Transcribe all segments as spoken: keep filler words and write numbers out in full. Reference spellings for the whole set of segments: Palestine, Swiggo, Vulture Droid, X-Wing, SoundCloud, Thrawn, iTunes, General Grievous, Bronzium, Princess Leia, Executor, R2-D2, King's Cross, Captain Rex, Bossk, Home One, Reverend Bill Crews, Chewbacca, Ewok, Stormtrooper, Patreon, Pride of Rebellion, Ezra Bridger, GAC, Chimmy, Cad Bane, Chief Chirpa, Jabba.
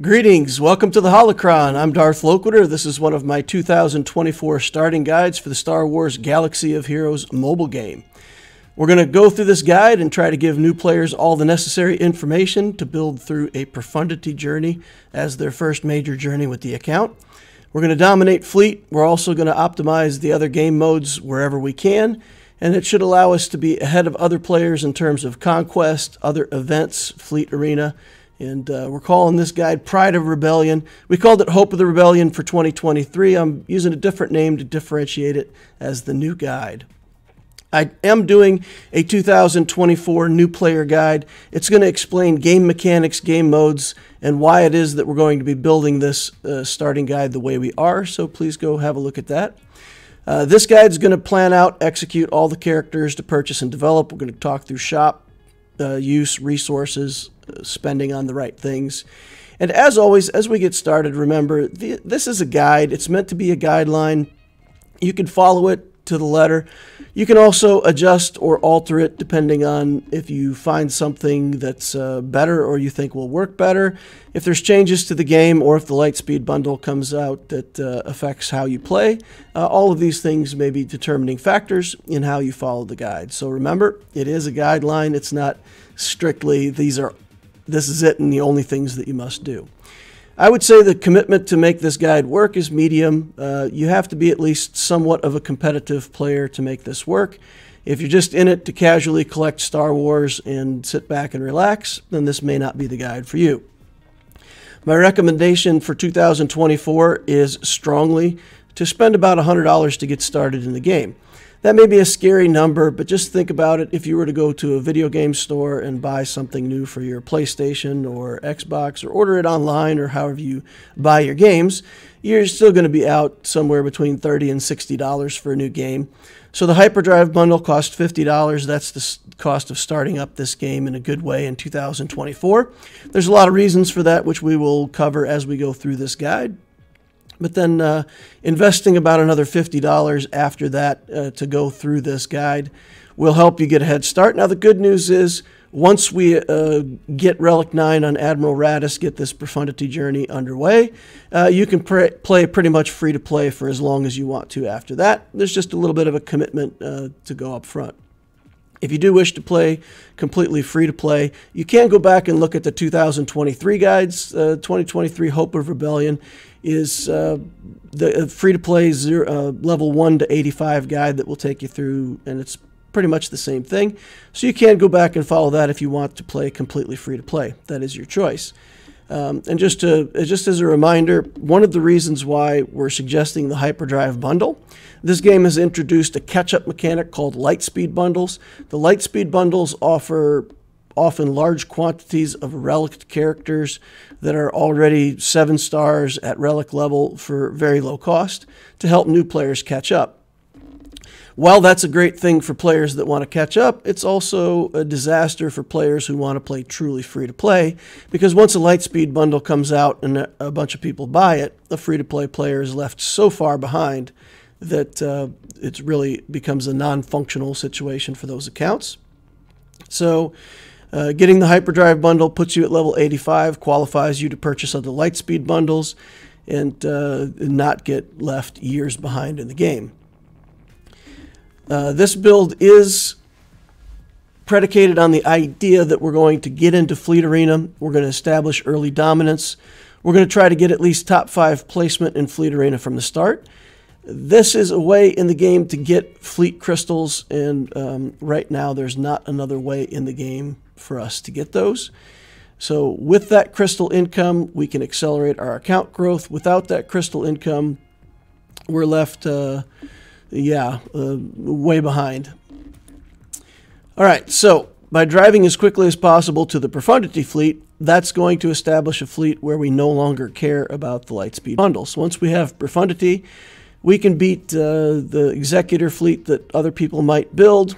Greetings, welcome to the Holocron. I'm Darth Loquiter. This is one of my two thousand twenty-four starting guides for the Star Wars Galaxy of Heroes mobile game. We're going to go through this guide and try to give new players all the necessary information to build through a Profundity journey as their first major journey with the account. We're going to dominate fleet. We're also going to optimize the other game modes wherever we can, and it should allow us to be ahead of other players in terms of conquest, other events, fleet arena. And uh, we're calling this guide Pride of Rebellion. We called it Hope of the Rebellion for twenty twenty-three. I'm using a different name to differentiate it as the new guide. I am doing a two thousand twenty-four new player guide. It's going to explain game mechanics, game modes, and why it is that we're going to be building this uh, starting guide the way we are. So please go have a look at that. Uh, this guide is going to plan out, execute all the characters to purchase and develop. We're going to talk through shop, uh, use, resources, spending on the right things. And as always, as we get started, remember the, this is a guide. It's meant to be a guideline. You can follow it to the letter. You can also adjust or alter it depending on if you find something that's uh, better or you think will work better, if there's changes to the game, or if the Lightspeed Bundle comes out that uh, affects how you play. Uh, all of these things may be determining factors in how you follow the guide. So remember, it is a guideline. It's not strictly these are This is it and the only things that you must do. I would say the commitment to make this guide work is medium. Uh, you have to be at least somewhat of a competitive player to make this work. If you're just in it to casually collect Star Wars and sit back and relax, then this may not be the guide for you. My recommendation for two thousand twenty-four is strongly to spend about one hundred dollars to get started in the game. That may be a scary number, but just think about it. If you were to go to a video game store and buy something new for your PlayStation or Xbox, or order it online, or however you buy your games, you're still going to be out somewhere between thirty and sixty dollars for a new game. So the HyperDrive Bundle costs fifty dollars. That's the cost of starting up this game in a good way in two thousand twenty-four. There's a lot of reasons for that, which we will cover as we go through this guide. But then uh, investing about another fifty dollars after that uh, to go through this guide will help you get a head start. Now, the good news is once we uh, get Relic nine on Admiral Raddus, get this Profundity journey underway, uh, you can pr play pretty much free to play for as long as you want to after that. There's just a little bit of a commitment uh, to go up front. If you do wish to play completely free-to-play, you can go back and look at the two thousand twenty-three guides. Uh, twenty twenty-three Hope of Rebellion is uh, the free-to-play uh, level one to eighty-five guide that will take you through, and it's pretty much the same thing. So you can go back and follow that if you want to play completely free-to-play. That is your choice. Um, and just, to, just as a reminder, one of the reasons why we're suggesting the HyperDrive Bundle, this game has introduced a catch-up mechanic called Lightspeed Bundles. The Lightspeed Bundles offer often large quantities of relic characters that are already seven stars at relic level for very low cost to help new players catch up. While that's a great thing for players that want to catch up, it's also a disaster for players who want to play truly free-to-play, because once a Lightspeed Bundle comes out and a bunch of people buy it, the free-to-play player is left so far behind that uh, it really becomes a non-functional situation for those accounts. So uh, getting the HyperDrive Bundle puts you at level eighty-five, qualifies you to purchase other Lightspeed Bundles, and uh, not get left years behind in the game. Uh, this build is predicated on the idea that we're going to get into Fleet Arena. We're going to establish early dominance. We're going to try to get at least top five placement in Fleet Arena from the start. This is a way in the game to get Fleet Crystals, and um, right now there's not another way in the game for us to get those. So with that crystal income, we can accelerate our account growth. Without that crystal income, we're left... Uh, Yeah, uh, way behind. All right, so by driving as quickly as possible to the Profundity fleet, that's going to establish a fleet where we no longer care about the Lightspeed Bundles. Once we have Profundity, we can beat uh, the Executor fleet that other people might build.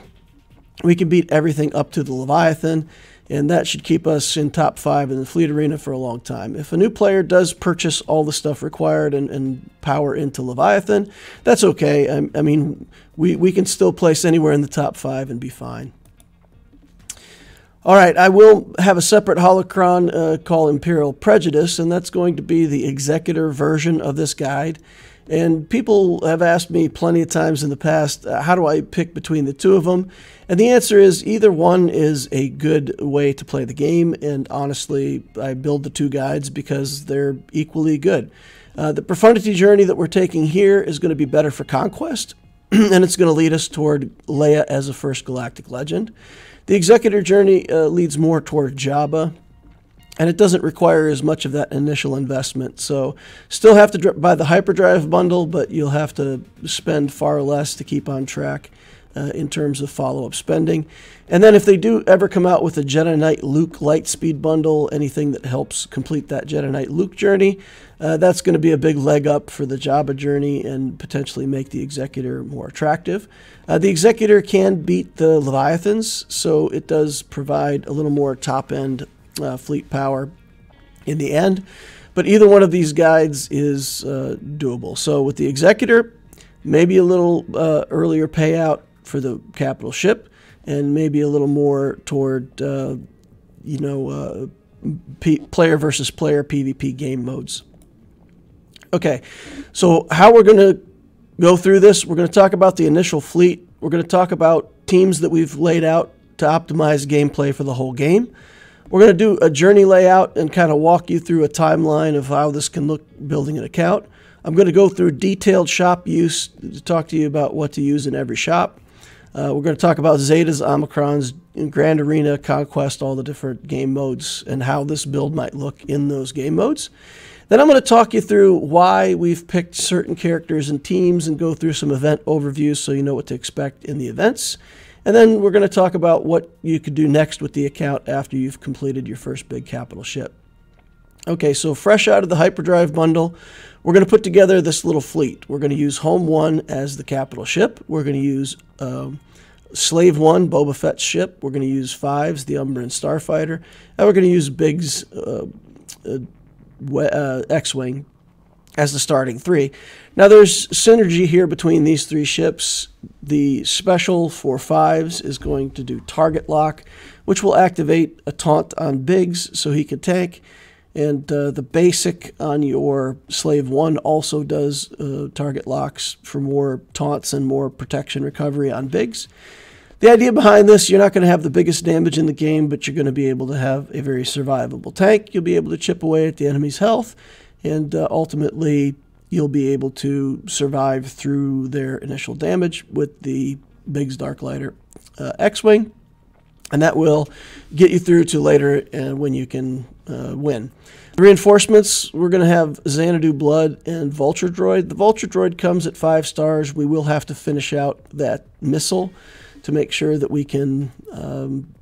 We can beat everything up to the Leviathan, and that should keep us in top five in the Fleet Arena for a long time. If a new player does purchase all the stuff required and, and power into Leviathan, that's okay. I, I mean, we, we can still place anywhere in the top five and be fine. All right, I will have a separate holocron uh, called Imperial Prejudice, and that's going to be the Executor version of this guide. And people have asked me plenty of times in the past, uh, how do I pick between the two of them? And the answer is either one is a good way to play the game, and honestly, I build the two guides because they're equally good. Uh, the Profundity journey that we're taking here is going to be better for Conquest, and it's going to lead us toward Leia as a first galactic legend. The Executor journey uh, leads more toward Jabba, and it doesn't require as much of that initial investment. So still have to buy the HyperDrive Bundle, but you'll have to spend far less to keep on track uh, in terms of follow-up spending. And then if they do ever come out with a Jedi Knight Luke Lightspeed Bundle, anything that helps complete that Jedi Knight Luke journey, uh, that's going to be a big leg up for the Jabba journey and potentially make the Executor more attractive. Uh, the Executor can beat the Leviathans, so it does provide a little more top-end uh, fleet power in the end. But either one of these guides is uh, doable. So with the Executor, maybe a little uh, earlier payout for the capital ship, and maybe a little more toward, uh, you know, uh, P player versus player P v P game modes. Okay, so how we're going to go through this, we're going to talk about the initial fleet. We're going to talk about teams that we've laid out to optimize gameplay for the whole game. We're going to do a journey layout and kind of walk you through a timeline of how this can look building an account. I'm going to go through detailed shop use to talk to you about what to use in every shop. Uh, we're going to talk about Zetas, Omicrons, Grand Arena, Conquest, all the different game modes, and how this build might look in those game modes. Then I'm going to talk you through why we've picked certain characters and teams and go through some event overviews so you know what to expect in the events. And then we're going to talk about what you could do next with the account after you've completed your first big capital ship. Okay, so fresh out of the HyperDrive Bundle, we're going to put together this little fleet. We're going to use Home One as the capital ship. We're going to use um, Slave One, Boba Fett's ship. We're going to use Fives, the Umbran Starfighter. And we're going to use Biggs uh, uh, uh, X-Wing as the starting three. Now there's synergy here between these three ships. The special for Fives is going to do target lock, which will activate a taunt on Biggs so he can tank. And uh, the basic on your Slave One also does uh, target locks for more taunts and more protection recovery on Biggs. The idea behind this, you're not going to have the biggest damage in the game, but you're going to be able to have a very survivable tank. You'll be able to chip away at the enemy's health, and uh, ultimately you'll be able to survive through their initial damage with the Biggs Darklighter uh, X-Wing. And that will get you through to later uh, when you can uh, win. The reinforcements, we're going to have Xanadu Blood and Vulture Droid. The Vulture Droid comes at five stars. We will have to finish out that missile to make sure that we can um,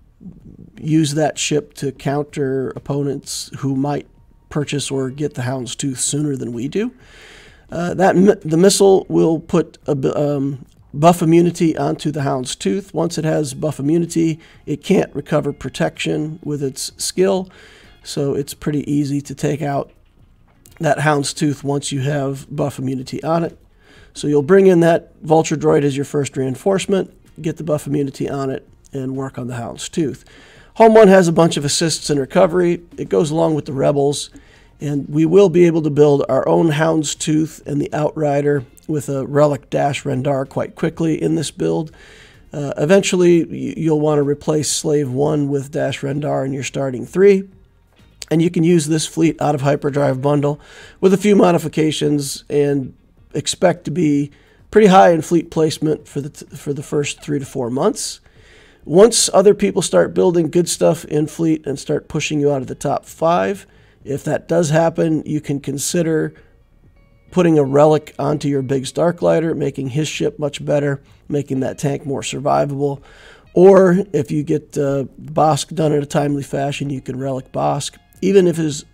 use that ship to counter opponents who might purchase or get the Hound's Tooth sooner than we do. Uh, that mi the missile will put a... Um, buff immunity onto the Hound's Tooth. Once it has buff immunity, it can't recover protection with its skill, so it's pretty easy to take out that Hound's Tooth once you have buff immunity on it. So you'll bring in that Vulture Droid as your first reinforcement, get the buff immunity on it, and work on the Hound's Tooth. Home One has a bunch of assists and recovery. It goes along with the Rebels, and we will be able to build our own Hound's Tooth and the Outrider with a Relic Dash Rendar quite quickly in this build. Uh, eventually, you'll want to replace Slave one with Dash Rendar in your starting three. And you can use this fleet out of HyperDrive Bundle with a few modifications and expect to be pretty high in fleet placement for the, t for the first three to four months. Once other people start building good stuff in fleet and start pushing you out of the top five, if that does happen, you can consider putting a relic onto your Biggs Darklighter, making his ship much better, making that tank more survivable. Or if you get uh, Bossk done in a timely fashion, you can relic Bossk. Even if his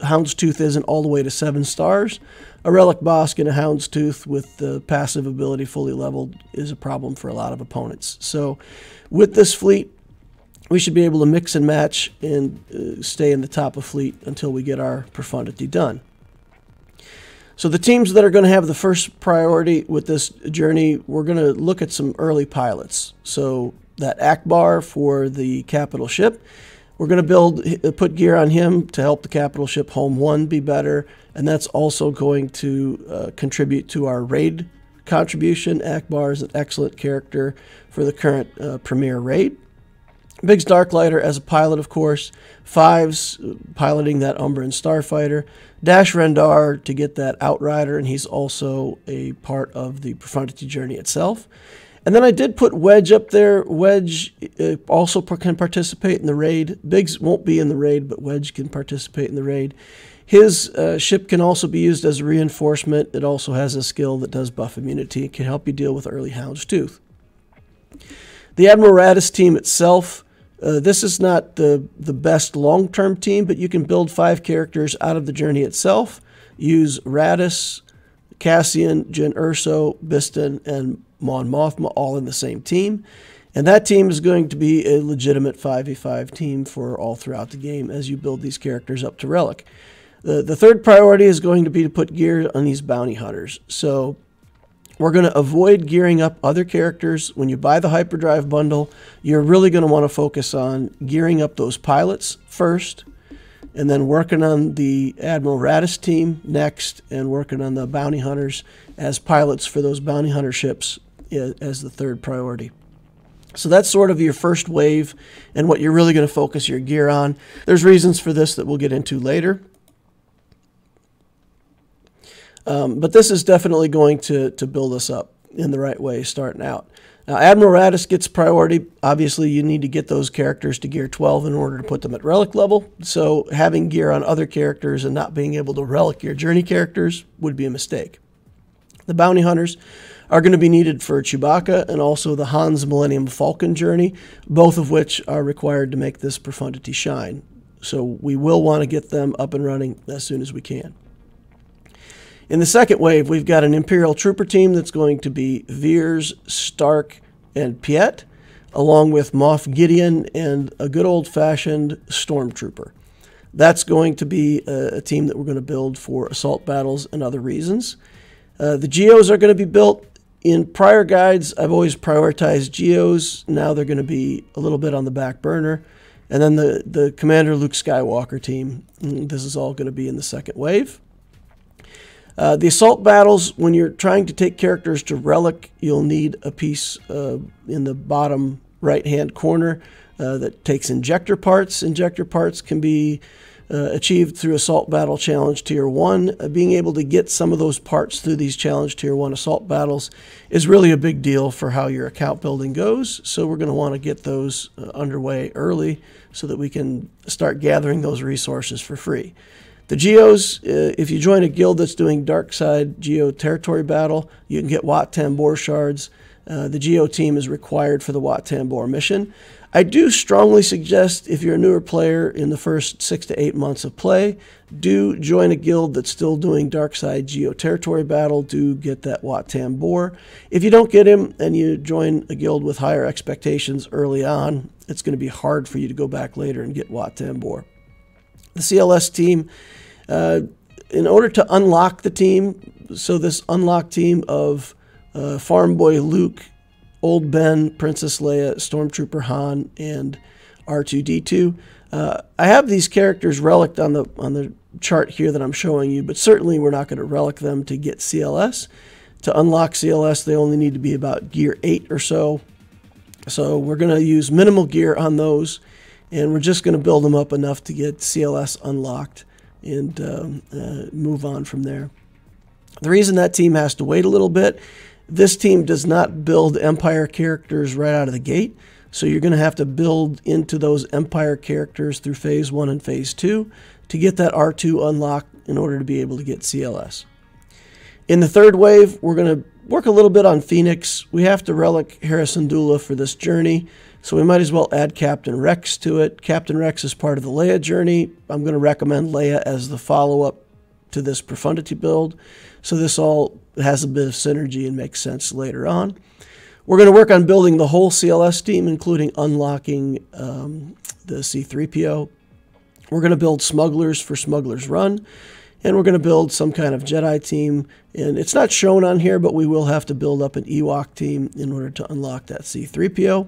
Houndstooth isn't all the way to seven stars, a relic Bossk and a Houndstooth with the passive ability fully leveled is a problem for a lot of opponents. So with this fleet, we should be able to mix and match and uh, stay in the top of fleet until we get our Profundity done. So the teams that are going to have the first priority with this journey, we're going to look at some early pilots. So that Ackbar for the capital ship. We're going to build, put gear on him to help the capital ship Home One be better, and that's also going to uh, contribute to our raid contribution. Ackbar is an excellent character for the current uh, premier raid. Biggs Darklighter as a pilot, of course. Fives piloting that Umbran starfighter. Dash Rendar to get that Outrider, and he's also a part of the Profundity journey itself. And then I did put Wedge up there. Wedge uh, also can participate in the raid. Biggs won't be in the raid, but Wedge can participate in the raid. His uh, ship can also be used as a reinforcement. It also has a skill that does buff immunity. It can help you deal with early Hound's Tooth. The Admiral Raddus team itself, uh, this is not the, the best long-term team, but you can build five characters out of the journey itself. Use Raddus, Cassian, Jyn Erso, Biston, and Mon Mothma all in the same team, and that team is going to be a legitimate five v five team for all throughout the game as you build these characters up to Relic. The, the third priority is going to be to put gear on these bounty hunters, so we're going to avoid gearing up other characters. When you buy the HyperDrive Bundle, you're really going to want to focus on gearing up those pilots first, and then working on the Admiral Raddus team next, and working on the bounty hunters as pilots for those bounty hunter ships as the third priority. So that's sort of your first wave and what you're really going to focus your gear on. There's reasons for this that we'll get into later. Um, but this is definitely going to, to build us up in the right way starting out. Now, Admiral Raddus gets priority. Obviously, you need to get those characters to gear twelve in order to put them at relic level. So having gear on other characters and not being able to relic your journey characters would be a mistake. The bounty hunters are going to be needed for Chewbacca and also the Han's Millennium Falcon journey, both of which are required to make this Profundity shine. So we will want to get them up and running as soon as we can. In the second wave, we've got an Imperial Trooper team that's going to be Veers, Stark, and Piett, along with Moff Gideon and a good old-fashioned Stormtrooper. That's going to be a, a team that we're going to build for assault battles and other reasons. Uh, the Geos are going to be built. In prior guides, I've always prioritized Geos. Now they're going to be a little bit on the back burner. And then the, the Commander Luke Skywalker team. This is all going to be in the second wave. Uh, the assault battles, when you're trying to take characters to relic, you'll need a piece uh, in the bottom right-hand corner uh, that takes injector parts. Injector parts can be Uh, achieved through Assault Battle Challenge Tier one. Uh, being able to get some of those parts through these Challenge Tier one Assault Battles is really a big deal for how your account building goes, so we're going to want to get those uh, underway early so that we can start gathering those resources for free. The Geos, uh, if you join a guild that's doing Dark Side Geo Territory Battle, you can get Wat Tambor Shards. Uh, the Geo team is required for the Wat Tambor mission. I do strongly suggest if you're a newer player in the first six to eight months of play, do join a guild that's still doing Dark Side Geo Territory Battle. Do get that Wat Tambor. If you don't get him and you join a guild with higher expectations early on, it's going to be hard for you to go back later and get Wat Tambor. The C L S team, uh, in order to unlock the team, so this unlock team of Uh, Farm Boy Luke, Old Ben, Princess Leia, Stormtrooper Han, and R two D two. Uh, I have these characters reliced on the on the chart here that I'm showing you, but certainly we're not going to relic them to get C L S. To unlock C L S, they only need to be about gear eight or so. So we're going to use minimal gear on those, and we're just going to build them up enough to get C L S unlocked and um, uh, move on from there. The reason that team has to wait a little bit, this team does not build Empire characters right out of the gate, so you're going to have to build into those Empire characters through Phase one and Phase two to get that R two unlocked in order to be able to get C L S. In the third wave, we're going to work a little bit on Phoenix. We have to relic Hera Syndulla for this journey, so we might as well add Captain Rex to it. Captain Rex is part of the Leia journey. I'm going to recommend Leia as the follow-up to this Profundity build, so this all has a bit of synergy and makes sense later on. We're going to work on building the whole C L S team, including unlocking um, the C three P O. We're going to build smugglers for Smuggler's Run, and we're going to build some kind of Jedi team, and it's not shown on here, but we will have to build up an Ewok team in order to unlock that C three P O.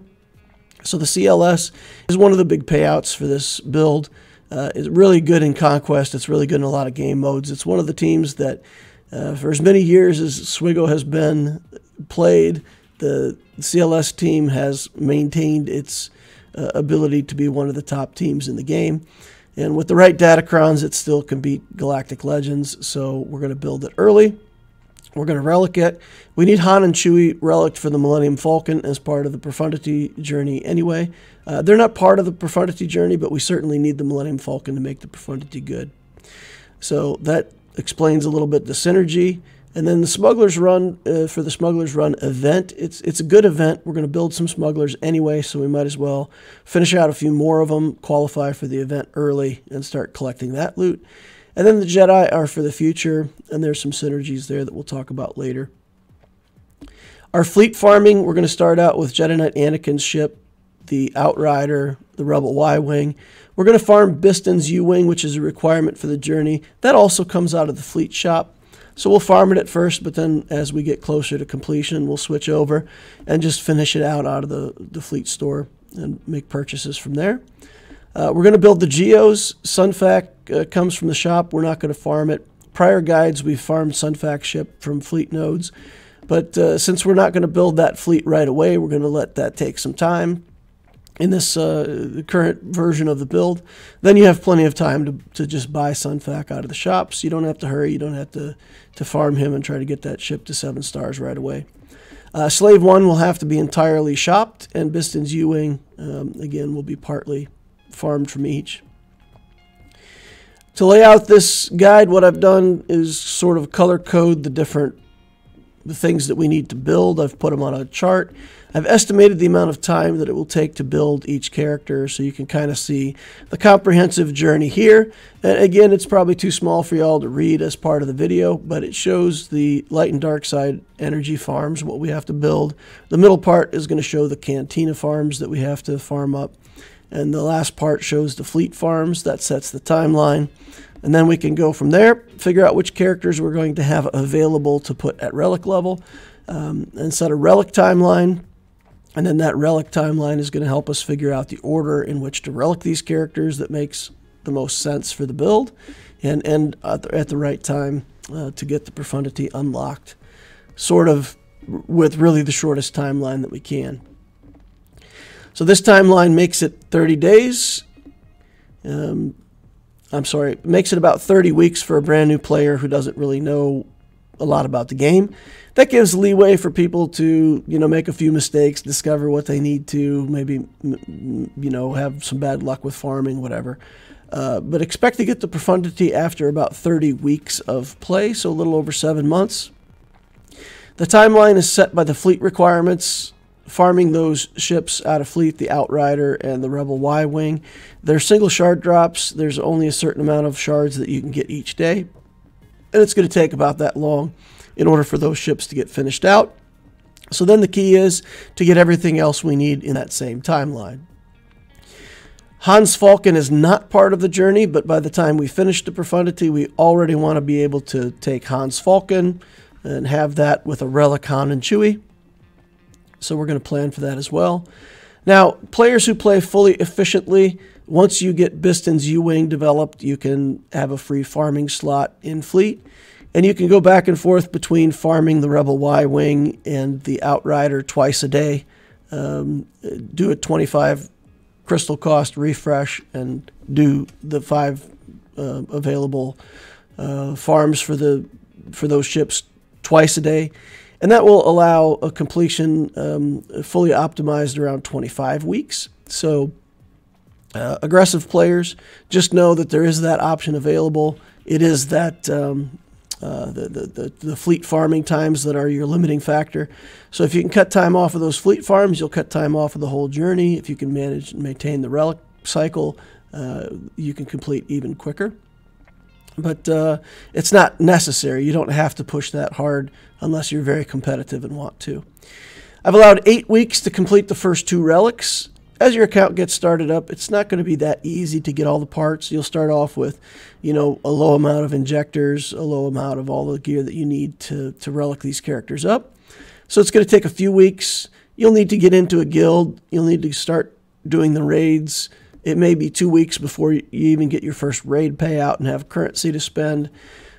So the C L S is one of the big payouts for this build. Uh, it's really good in Conquest. It's really good in a lot of game modes. It's one of the teams that, uh, for as many years as Swiggo has been played, the C L S team has maintained its uh, ability to be one of the top teams in the game. And with the right Datacrons, it still can beat Galactic Legends, so we're going to build it early. We're going to relic it. We need Han and Chewie relicked for the Millennium Falcon as part of the Profundity journey anyway. Uh, they're not part of the Profundity journey, but we certainly need the Millennium Falcon to make the Profundity good. So that explains a little bit the synergy. And then the Smuggler's Run, uh, for the Smuggler's Run event, it's, it's a good event. We're going to build some smugglers anyway, so we might as well finish out a few more of them, qualify for the event early, and start collecting that loot. And then the Jedi are for the future, and there's some synergies there that we'll talk about later. Our fleet farming, we're going to start out with Jedi Knight Anakin's ship, the Outrider, the Rebel Y-Wing. We're going to farm Biston's U-Wing, which is a requirement for the journey. That also comes out of the fleet shop. So we'll farm it at first, but then as we get closer to completion, we'll switch over and just finish it out out of the, the fleet store and make purchases from there. Uh, we're going to build the Geos. Sunfac uh, comes from the shop. We're not going to farm it. Prior guides, we've farmed Sunfac ship from fleet nodes. But uh, since we're not going to build that fleet right away, we're going to let that take some time in this uh, the current version of the build. Then you have plenty of time to, to just buy Sunfac out of the shops. You don't have to hurry. You don't have to, to farm him and try to get that ship to seven stars right away. Uh, Slave one will have to be entirely shopped, and Biston's U-Wing, um, again, will be partly farmed from each. To lay out this guide, what I've done is sort of color code the different the things that we need to build. I've put them on a chart. I've estimated the amount of time that it will take to build each character, so you can kind of see the comprehensive journey here. And again, it's probably too small for y'all to read as part of the video, but it shows the light and dark side energy farms, what we have to build. The middle part is going to show the cantina farms that we have to farm up. And the last part shows the fleet farms. That sets the timeline. And then we can go from there, figure out which characters we're going to have available to put at relic level, um, and set a relic timeline. And then that relic timeline is going to help us figure out the order in which to relic these characters that makes the most sense for the build, and end at the, at the right time uh, to get the Profundity unlocked, sort of with really the shortest timeline that we can. So this timeline makes it thirty days, um, I'm sorry, makes it about thirty weeks for a brand new player who doesn't really know a lot about the game. That gives leeway for people to, you know, make a few mistakes, discover what they need to, maybe, you know, have some bad luck with farming, whatever. Uh, but expect to get the Profundity after about thirty weeks of play, so a little over seven months. The timeline is set by the fleet requirements. Farming those ships out of fleet, the Outrider and the Rebel Y-Wing. They're single shard drops. There's only a certain amount of shards that you can get each day. And it's going to take about that long in order for those ships to get finished out. So then the key is to get everything else we need in that same timeline. Han's Falcon is not part of the journey, but by the time we finish the Profundity, we already want to be able to take Han's Falcon and have that with a relic Han and Chewie. So we're going to plan for that as well. Now, players who play fully efficiently, once you get Biston's U-Wing developed, you can have a free farming slot in fleet. And you can go back and forth between farming the Rebel Y-Wing and the Outrider twice a day. Um, do a twenty-five crystal cost refresh and do the five uh, available uh, farms for, the, for those ships twice a day. And that will allow a completion um, fully optimized around twenty-five weeks. So uh, aggressive players, just know that there is that option available. It is that um, uh, the, the, the fleet farming times that are your limiting factor. So if you can cut time off of those fleet farms, you'll cut time off of the whole journey. If you can manage and maintain the relic cycle, uh, you can complete even quicker. But uh, it's not necessary. You don't have to push that hard unless you're very competitive and want to. I've allowed eight weeks to complete the first two relics. As your account gets started up, it's not going to be that easy to get all the parts. You'll start off with, you know, a low amount of injectors, a low amount of all the gear that you need to, to relic these characters up. So it's going to take a few weeks. You'll need to get into a guild. You'll need to start doing the raids. It may be two weeks before you even get your first raid payout and have currency to spend.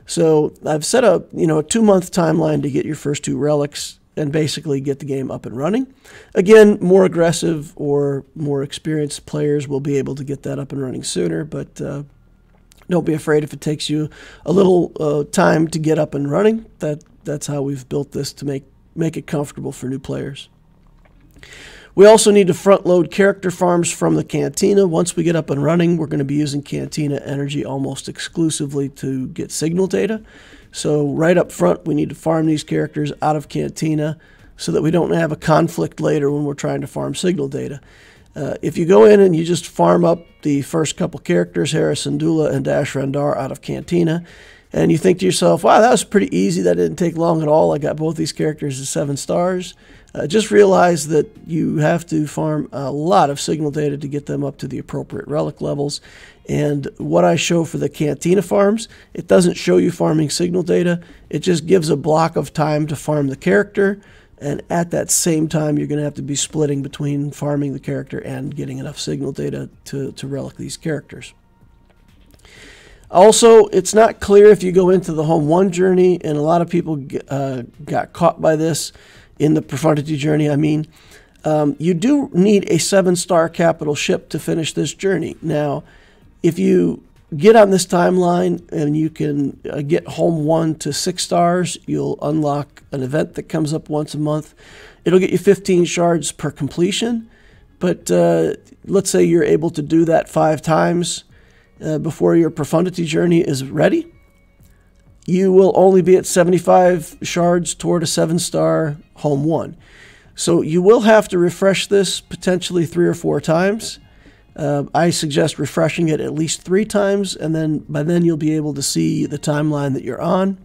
So I've set up, you know, a two-month timeline to get your first two relics and basically get the game up and running. Again, more aggressive or more experienced players will be able to get that up and running sooner, but uh, don't be afraid if it takes you a little uh, time to get up and running. That that's how we've built this to make make it comfortable for new players. We also need to front load character farms from the Cantina. Once we get up and running, we're going to be using Cantina energy almost exclusively to get signal data. So right up front, we need to farm these characters out of Cantina so that we don't have a conflict later when we're trying to farm signal data. Uh, if you go in and you just farm up the first couple characters, Hera Syndulla and Dash Rendar, out of Cantina, and you think to yourself, wow, that was pretty easy, that didn't take long at all, I got both these characters as seven stars. Uh, just realize that you have to farm a lot of signal data to get them up to the appropriate relic levels. And what I show for the Cantina farms, it doesn't show you farming signal data. It just gives a block of time to farm the character. And at that same time, you're going to have to be splitting between farming the character and getting enough signal data to, to relic these characters. Also, it's not clear if you go into the Home One journey, and a lot of people uh, got caught by this. In the Profundity journey, I mean, um, you do need a seven-star capital ship to finish this journey. Now, if you get on this timeline and you can uh, get Home One to six stars, you'll unlock an event that comes up once a month. It'll get you fifteen shards per completion, but uh, let's say you're able to do that five times uh, before your Profundity journey is ready. You will only be at seventy-five shards toward a seven-star Home One. So you will have to refresh this potentially three or four times. Uh, I suggest refreshing it at least three times, and then by then you'll be able to see the timeline that you're on,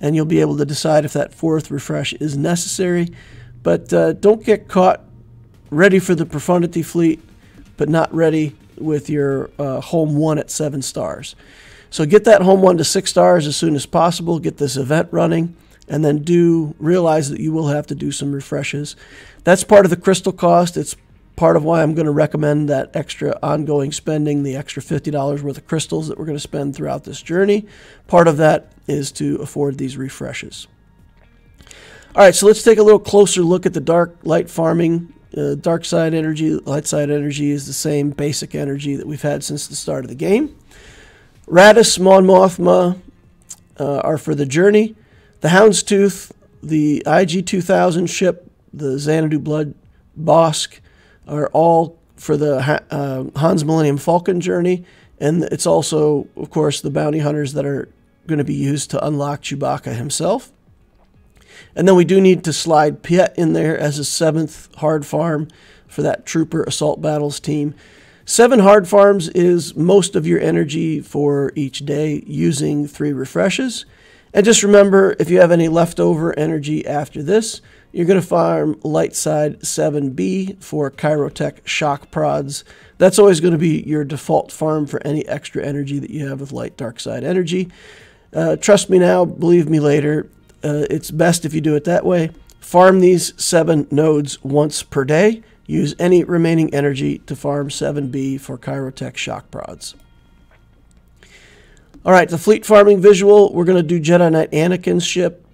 and you'll be able to decide if that fourth refresh is necessary. But uh, don't get caught ready for the Profundity fleet, but not ready with your uh, Home One at seven stars. So get that Home One to six stars as soon as possible, get this event running, and then do realize that you will have to do some refreshes. That's part of the crystal cost. It's part of why I'm going to recommend that extra ongoing spending, the extra fifty dollars worth of crystals that we're going to spend throughout this journey. Part of that is to afford these refreshes. All right, so let's take a little closer look at the dark light farming. Uh, dark side energy, light side energy is the same basic energy that we've had since the start of the game. Raddus, Mon Mothma uh, are for the journey. The Hound's Tooth, the I G two thousand ship, the Xanadu Blood, Bossk are all for the ha uh, Han's Millennium Falcon journey. And it's also, of course, the bounty hunters that are going to be used to unlock Chewbacca himself. And then we do need to slide Piett in there as a seventh hard farm for that Trooper Assault Battles team. Seven hard farms is most of your energy for each day using three refreshes. And just remember, if you have any leftover energy after this, you're going to farm Lightside seven B for Chirotech shock prods. That's always going to be your default farm for any extra energy that you have with light dark side energy. Uh, trust me now, believe me later, uh, it's best if you do it that way. Farm these seven nodes once per day. Use any remaining energy to farm seven B for Chirotech shock prods. All right, the fleet farming visual, we're going to do Jedi Knight Anakin's ship.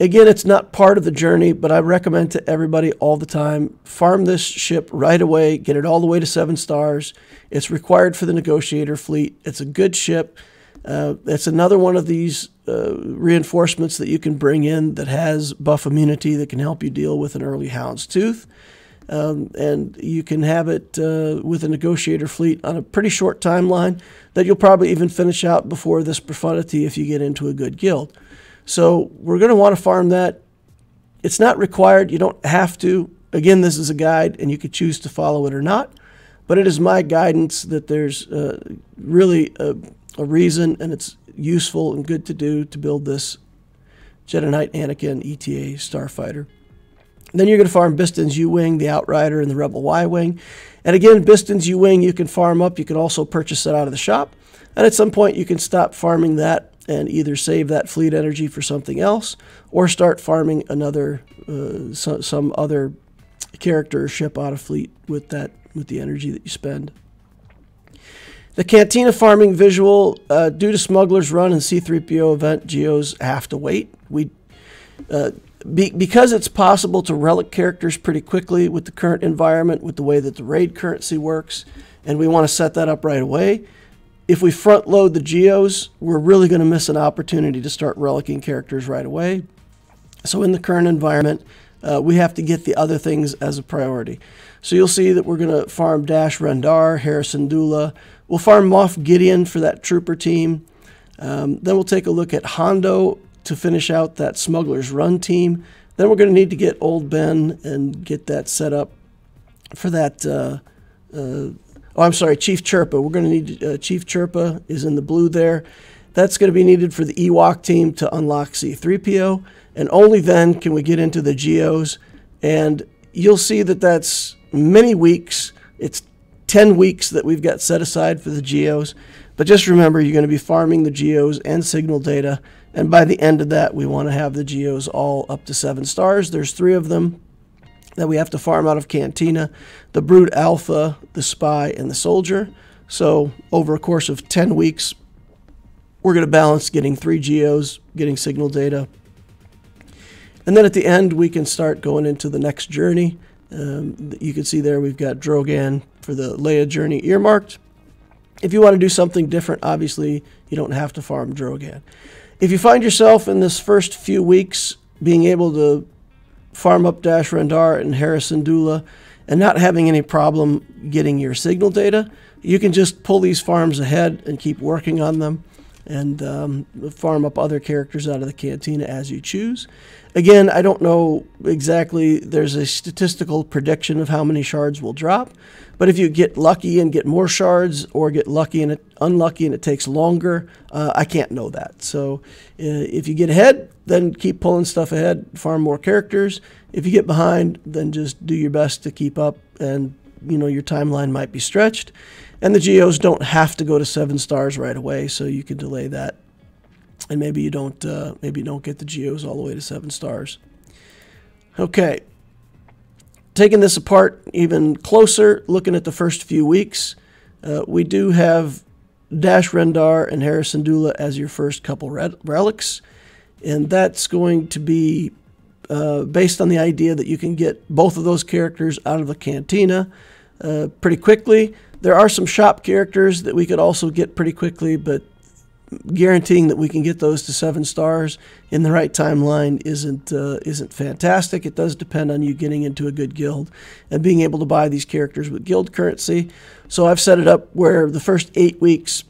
Again, it's not part of the journey, but I recommend to everybody all the time, farm this ship right away, get it all the way to seven stars. It's required for the Negotiator fleet. It's a good ship. Uh, it's another one of these uh, reinforcements that you can bring in that has buff immunity that can help you deal with an early Hound's Tooth. Um, and you can have it uh, with a Negotiator fleet on a pretty short timeline that you'll probably even finish out before this Profundity if you get into a good guild. So we're going to want to farm that. It's not required. You don't have to. Again, this is a guide, and you could choose to follow it or not. But it is my guidance that there's uh, really a, a reason, and it's useful and good to do to build this Jedi Knight Anakin E T A Starfighter. Then you're going to farm Biston's U-Wing, the Outrider, and the Rebel Y-Wing. And again, Biston's U-Wing you can farm up. You can also purchase it out of the shop. And at some point, you can stop farming that and either save that fleet energy for something else or start farming another, uh, so, some other character or ship out of fleet with that with the energy that you spend. The Cantina farming visual, uh, due to Smuggler's Run and C three P O event, Geos have to wait. We, uh, be, because it's possible to relic characters pretty quickly with the current environment, with the way that the raid currency works, and we want to set that up right away. If we front load the Geos, we're really going to miss an opportunity to start relicking characters right away. So in the current environment, uh, we have to get the other things as a priority. So you'll see that we're going to farm Dash Rendar, Hera Syndulla. We'll farm Moff Gideon for that trooper team. Um, then we'll take a look at Hondo to finish out that Smuggler's Run team. Then we're going to need to get Old Ben and get that set up for that... Uh, uh, oh, I'm sorry, Chief Chirpa. We're going to need... Uh, Chief Chirpa is in the blue there. That's going to be needed for the Ewok team to unlock C three P O. And only then can we get into the Geos. And you'll see that that's many weeks. It's ten weeks that we've got set aside for the Geos. But just remember, you're going to be farming the Geos and signal data. And by the end of that, we want to have the Geos all up to seven stars. There's three of them that we have to farm out of Cantina: the Brood Alpha, the Spy, and the Soldier. So over a course of ten weeks, we're going to balance getting three Geos, getting signal data. And then at the end, we can start going into the next journey. Um, you can see there we've got Drogan for the Leia journey earmarked. If you want to do something different, obviously, you don't have to farm Drogan. If you find yourself in this first few weeks being able to farm up Dash Rendar and Hera Syndulla and not having any problem getting your signal data, you can just pull these farms ahead and keep working on them, and um, farm up other characters out of the Cantina as you choose. Again, I don't know exactly, there's a statistical prediction of how many shards will drop, but if you get lucky and get more shards, or get lucky and it, unlucky and it takes longer, uh, I can't know that. So uh, if you get ahead, then keep pulling stuff ahead, farm more characters. If you get behind, then just do your best to keep up, and you know your timeline might be stretched. And the Geos don't have to go to seven stars right away, so you can delay that, and maybe you don't uh, maybe you don't get the Geos all the way to seven stars. Okay, taking this apart even closer, looking at the first few weeks, uh, we do have Dash Rendar and Hera Syndulla as your first couple rel relics, and that's going to be uh, based on the idea that you can get both of those characters out of the Cantina uh, pretty quickly. There are some shop characters that we could also get pretty quickly, but guaranteeing that we can get those to seven stars in the right timeline isn't uh, isn't fantastic. It does depend on you getting into a good guild and being able to buy these characters with guild currency. So I've set it up where the first eight weeks,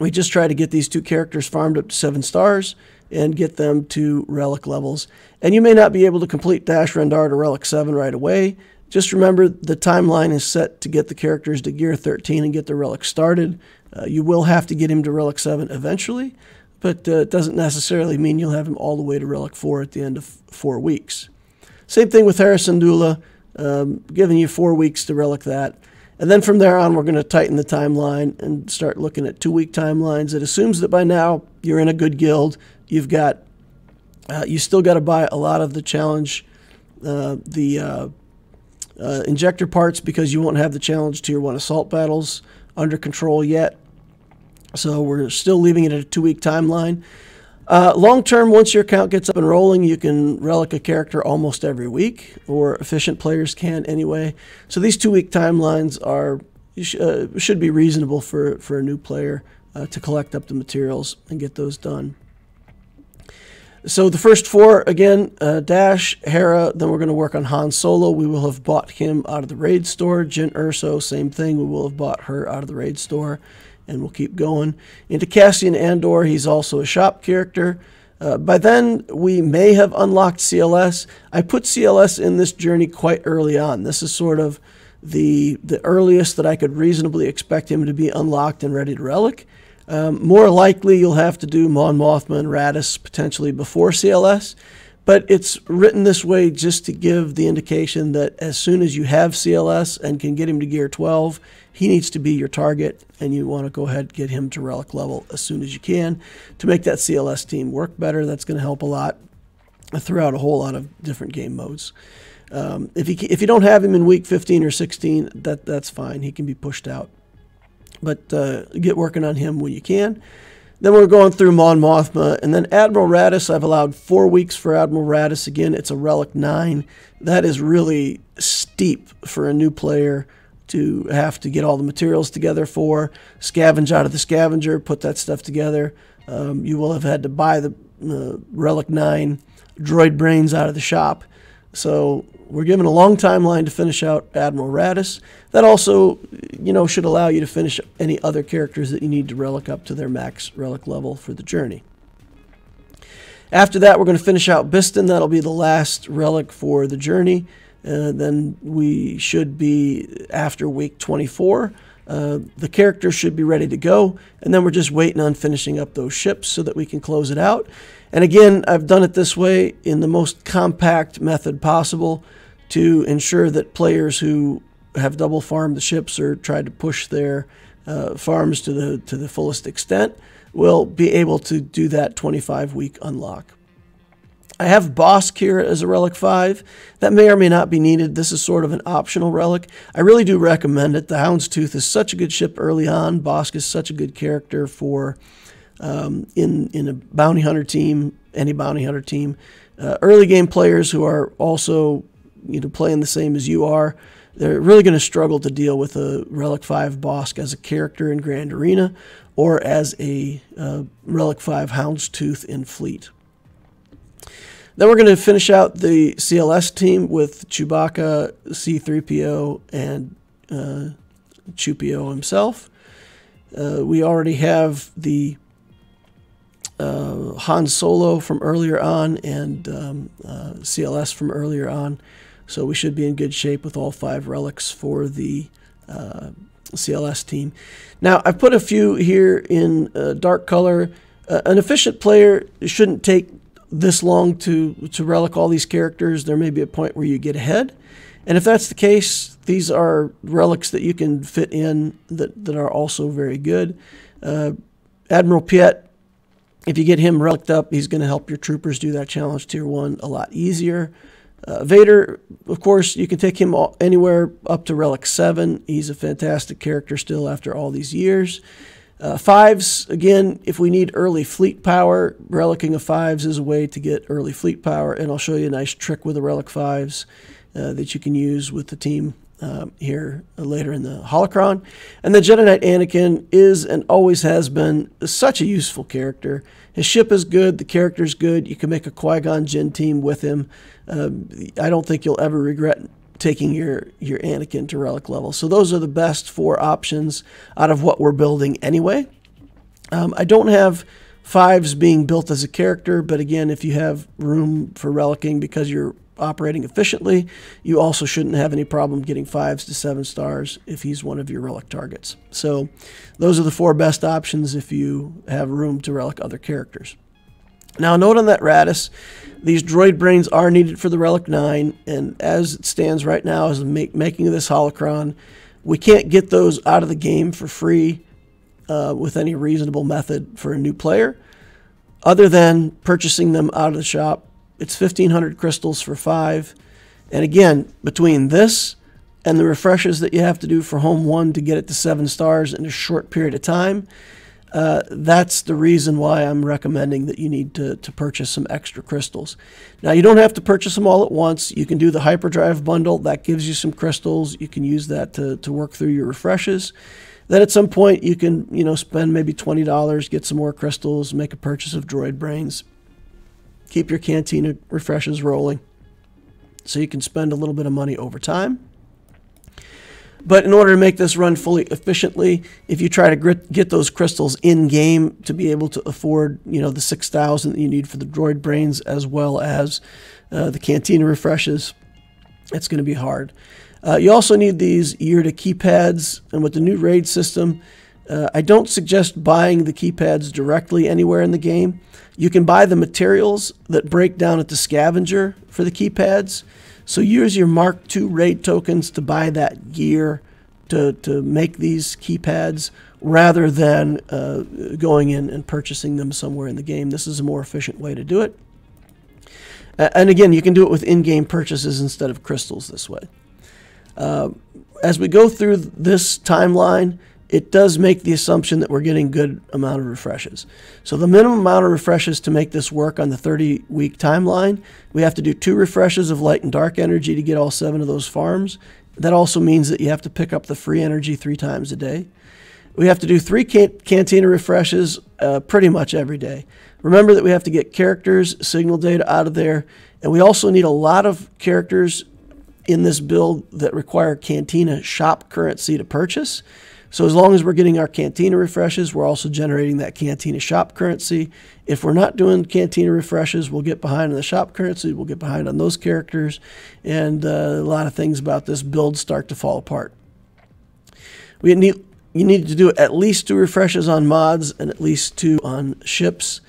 we just try to get these two characters farmed up to seven stars and get them to relic levels. And you may not be able to complete Dash Rendar to relic seven right away. Just remember, the timeline is set to get the characters to gear thirteen and get the relic started. Uh, you will have to get him to relic seven eventually, but uh, it doesn't necessarily mean you'll have him all the way to relic four at the end of four weeks. Same thing with Hera Syndulla, um, giving you four weeks to relic that. And then from there on, we're going to tighten the timeline and start looking at two-week timelines. It assumes that by now you're in a good guild. You've got, uh, you still got to buy a lot of the challenge, uh, the uh, Uh, injector parts, because you won't have the challenge tier one assault battles under control yet. So we're still leaving it at a two-week timeline. Uh, long term, once your account gets up and rolling, you can relic a character almost every week, or efficient players can anyway. So these two-week timelines are sh uh, should be reasonable for, for a new player uh, to collect up the materials and get those done. So the first four, again, uh, Dash, Hera, then we're going to work on Han Solo. We will have bought him out of the raid store. Jyn Erso, same thing. We will have bought her out of the raid store, and we'll keep going. Into Cassian Andor, he's also a shop character. Uh, by then, we may have unlocked C L S. I put C L S in this journey quite early on. This is sort of the, the earliest that I could reasonably expect him to be unlocked and ready to relic. Um, more likely, you'll have to do Mon Mothma and Raddus potentially before C L S, but it's written this way just to give the indication that as soon as you have C L S and can get him to gear twelve, he needs to be your target, and you want to go ahead and get him to relic level as soon as you can to make that C L S team work better. That's going to help a lot throughout a whole lot of different game modes. Um, if he if you don't have him in week fifteen or sixteen, that that's fine. He can be pushed out, but uh, get working on him when you can. Then we're going through Mon Mothma, and then Admiral Raddus. I've allowed four weeks for Admiral Raddus. Again, it's a Relic nine. That is really steep for a new player to have to get all the materials together for, scavenge out of the scavenger, put that stuff together. Um, you will have had to buy the uh, Relic nine droid brains out of the shop. So we're given a long timeline to finish out Admiral Raddus. That also, you know, should allow you to finish any other characters that you need to relic up to their max relic level for the journey. After that, we're going to finish out Biston. That'll be the last relic for the journey. Uh, then we should be, after week twenty-four, uh, the character should be ready to go. And then we're just waiting on finishing up those ships so that we can close it out. And again, I've done it this way in the most compact method possible to ensure that players who have double farmed the ships or tried to push their uh, farms to the, to the fullest extent will be able to do that twenty-five week unlock. I have Bossk here as a Relic five. That may or may not be needed. This is sort of an optional relic. I really do recommend it. The Hound's Tooth is such a good ship early on. Bossk is such a good character for um, in, in a bounty hunter team, any bounty hunter team. Uh, early game players who are also, you know, playing the same as you are, they're really going to struggle to deal with a Relic five Bossk as a character in Grand Arena or as a uh, Relic five Houndstooth in Fleet. Then we're going to finish out the C L S team with Chewbacca, C three P O, and uh, Chewpio himself. Uh, we already have the uh, Han Solo from earlier on and um, uh, C L S from earlier on. So we should be in good shape with all five relics for the uh, C L S team. Now, I've put a few here in uh, dark color. Uh, an efficient player shouldn't take this long to, to relic all these characters. There may be a point where you get ahead. And if that's the case, these are relics that you can fit in that, that are also very good. Uh, Admiral Piett, if you get him reliced up, he's going to help your troopers do that challenge tier one a lot easier. Uh, Vader, of course, you can take him all, anywhere up to Relic seven. He's a fantastic character still after all these years. Uh, Fives, again, if we need early fleet power, relicking a Fives is a way to get early fleet power. And I'll show you a nice trick with the Relic Fives uh, that you can use with the team um, here uh, later in the Holocron. And the Jedi Knight Anakin is and always has been such a useful character. His ship is good. The character's good. You can make a Qui-Gon Jinn team with him. Um, I don't think you'll ever regret taking your, your Anakin to relic level. So those are the best four options out of what we're building anyway. Um, I don't have Fives being built as a character, but again, if you have room for relicking because you're operating efficiently, you also shouldn't have any problem getting Fives to seven stars if he's one of your relic targets. So those are the four best options if you have room to relic other characters. Now, note on that Raddus, these droid brains are needed for the Relic nine, and as it stands right now, as the make, making of this Holocron, we can't get those out of the game for free uh, with any reasonable method for a new player, other than purchasing them out of the shop. It's fifteen hundred crystals for five, and again, between this and the refreshes that you have to do for Home One to get it to seven stars in a short period of time, Uh, that's the reason why I'm recommending that you need to, to purchase some extra crystals. Now, you don't have to purchase them all at once. You can do the HyperDrive Bundle. That gives you some crystals. You can use that to, to work through your refreshes. Then at some point, you can, you know, spend maybe twenty dollars, get some more crystals, make a purchase of droid brains. Keep your cantina refreshes rolling so you can spend a little bit of money over time. But in order to make this run fully efficiently, if you try to grit, get those crystals in-game to be able to afford, you know, the six thousand that you need for the droid brains as well as uh, the cantina refreshes, it's going to be hard. Uh, you also need these Yerta keypads, and with the new raid system, uh, I don't suggest buying the keypads directly anywhere in the game. You can buy the materials that break down at the scavenger for the keypads. So use your Mark two raid tokens to buy that gear to, to make these keypads rather than uh, going in and purchasing them somewhere in the game. This is a more efficient way to do it. Uh, and again, you can do it with in-game purchases instead of crystals this way. Uh, as we go through this timeline, it does make the assumption that we're getting good amount of refreshes. So the minimum amount of refreshes to make this work on the thirty-week timeline, we have to do two refreshes of light and dark energy to get all seven of those farms. That also means that you have to pick up the free energy three times a day. We have to do three can cantina refreshes uh, pretty much every day. Remember that we have to get characters, signal data out of there, and we also need a lot of characters in this build that require cantina shop currency to purchase. So as long as we're getting our cantina refreshes, we're also generating that cantina shop currency. If we're not doing cantina refreshes, we'll get behind on the shop currency, we'll get behind on those characters, and uh, a lot of things about this build start to fall apart. We need, you need to do at least two refreshes on mods and at least two on ships.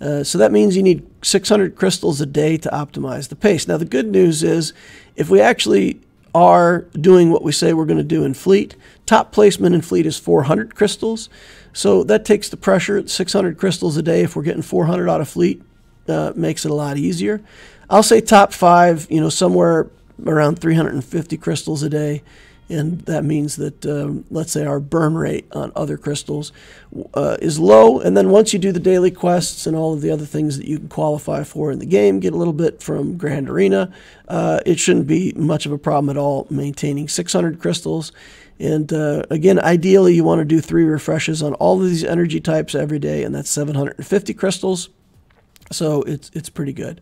Uh, so that means you need six hundred crystals a day to optimize the pace. Now the good news is, if we actually are doing what we say we're going to do in fleet, top placement in fleet is four hundred crystals. So that takes the pressure. six hundred crystals a day, if we're getting four hundred out of fleet, uh, makes it a lot easier. I'll say top five, you know, somewhere around three hundred fifty crystals a day. And that means that, um, let's say, our burn rate on other crystals uh, is low. And then once you do the daily quests and all of the other things that you can qualify for in the game, get a little bit from Grand Arena, uh, it shouldn't be much of a problem at all maintaining six hundred crystals. And uh, again, ideally, you want to do three refreshes on all of these energy types every day, and that's seven hundred fifty crystals. So it's, it's pretty good.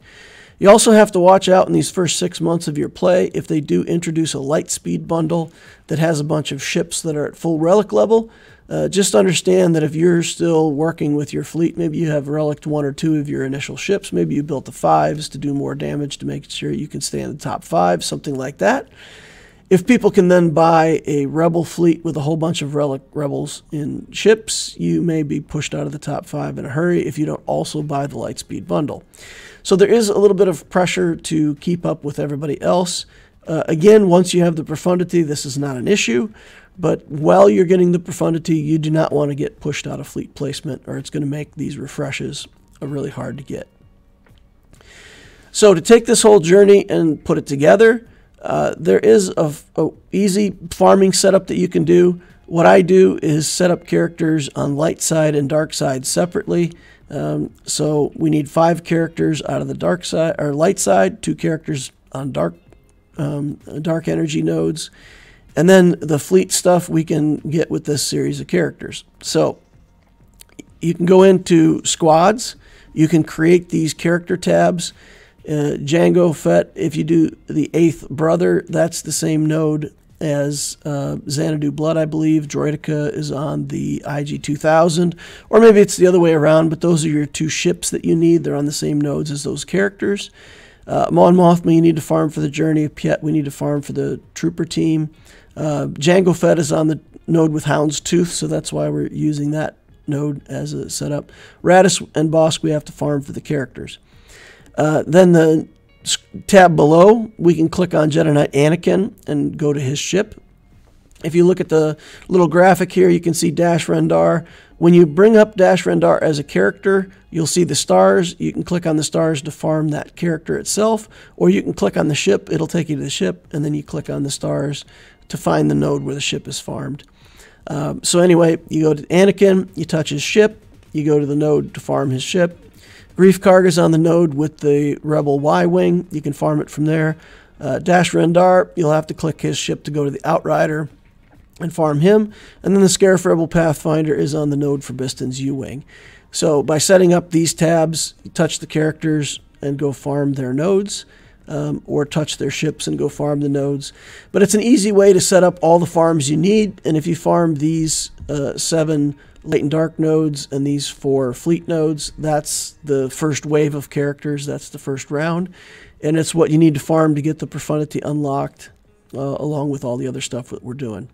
You also have to watch out in these first six months of your play if they do introduce a Lightspeed Bundle that has a bunch of ships that are at full relic level. Uh, just understand that if you're still working with your fleet, maybe you have reliced one or two of your initial ships. Maybe you built the Fives to do more damage to make sure you can stay in the top five, something like that. If people can then buy a Rebel fleet with a whole bunch of relic Rebels in ships, you may be pushed out of the top five in a hurry if you don't also buy the Lightspeed Bundle. So there is a little bit of pressure to keep up with everybody else. Uh, again, once you have the Profundity, this is not an issue. But while you're getting the Profundity, you do not want to get pushed out of fleet placement, or it's going to make these refreshes really hard to get. So to take this whole journey and put it together, Uh, there is a, a easy farming setup that you can do. What I do is set up characters on light side and dark side separately. Um, so we need five characters out of the dark side or light side, two characters on dark um, dark energy nodes, and then the fleet stuff we can get with this series of characters. So you can go into squads. You can create these character tabs. Uh, Jango Fett, if you do the eighth brother, that's the same node as uh, Xanadu Blood, I believe. Droidica is on the I G two thousand. Or maybe it's the other way around, but those are your two ships that you need. They're on the same nodes as those characters. Uh, Mon Mothma, you need to farm for the journey. Piett, we need to farm for the trooper team. Uh, Jango Fett is on the node with Hound's Tooth, so that's why we're using that node as a setup. Raddus and Bossk, we have to farm for the characters. Uh, then the tab below, we can click on Jedi Knight Anakin and go to his ship. If you look at the little graphic here, you can see Dash Rendar. When you bring up Dash Rendar as a character, you'll see the stars. You can click on the stars to farm that character itself, or you can click on the ship. It'll take you to the ship, and then you click on the stars to find the node where the ship is farmed. Um, so anyway, you go to Anakin, you touch his ship, you go to the node to farm his ship. Grief Karg is on the node with the Rebel Y-Wing. You can farm it from there. Uh, Dash Rendar, you'll have to click his ship to go to the Outrider and farm him. And then the Scarif Rebel Pathfinder is on the node for Biston's U-Wing. So by setting up these tabs, you touch the characters and go farm their nodes, um, or touch their ships and go farm the nodes. But it's an easy way to set up all the farms you need. And if you farm these uh, seven light and dark nodes and these four fleet nodes, that's the first wave of characters, that's the first round, and it's what you need to farm to get the Profundity unlocked, uh, along with all the other stuff that we're doing.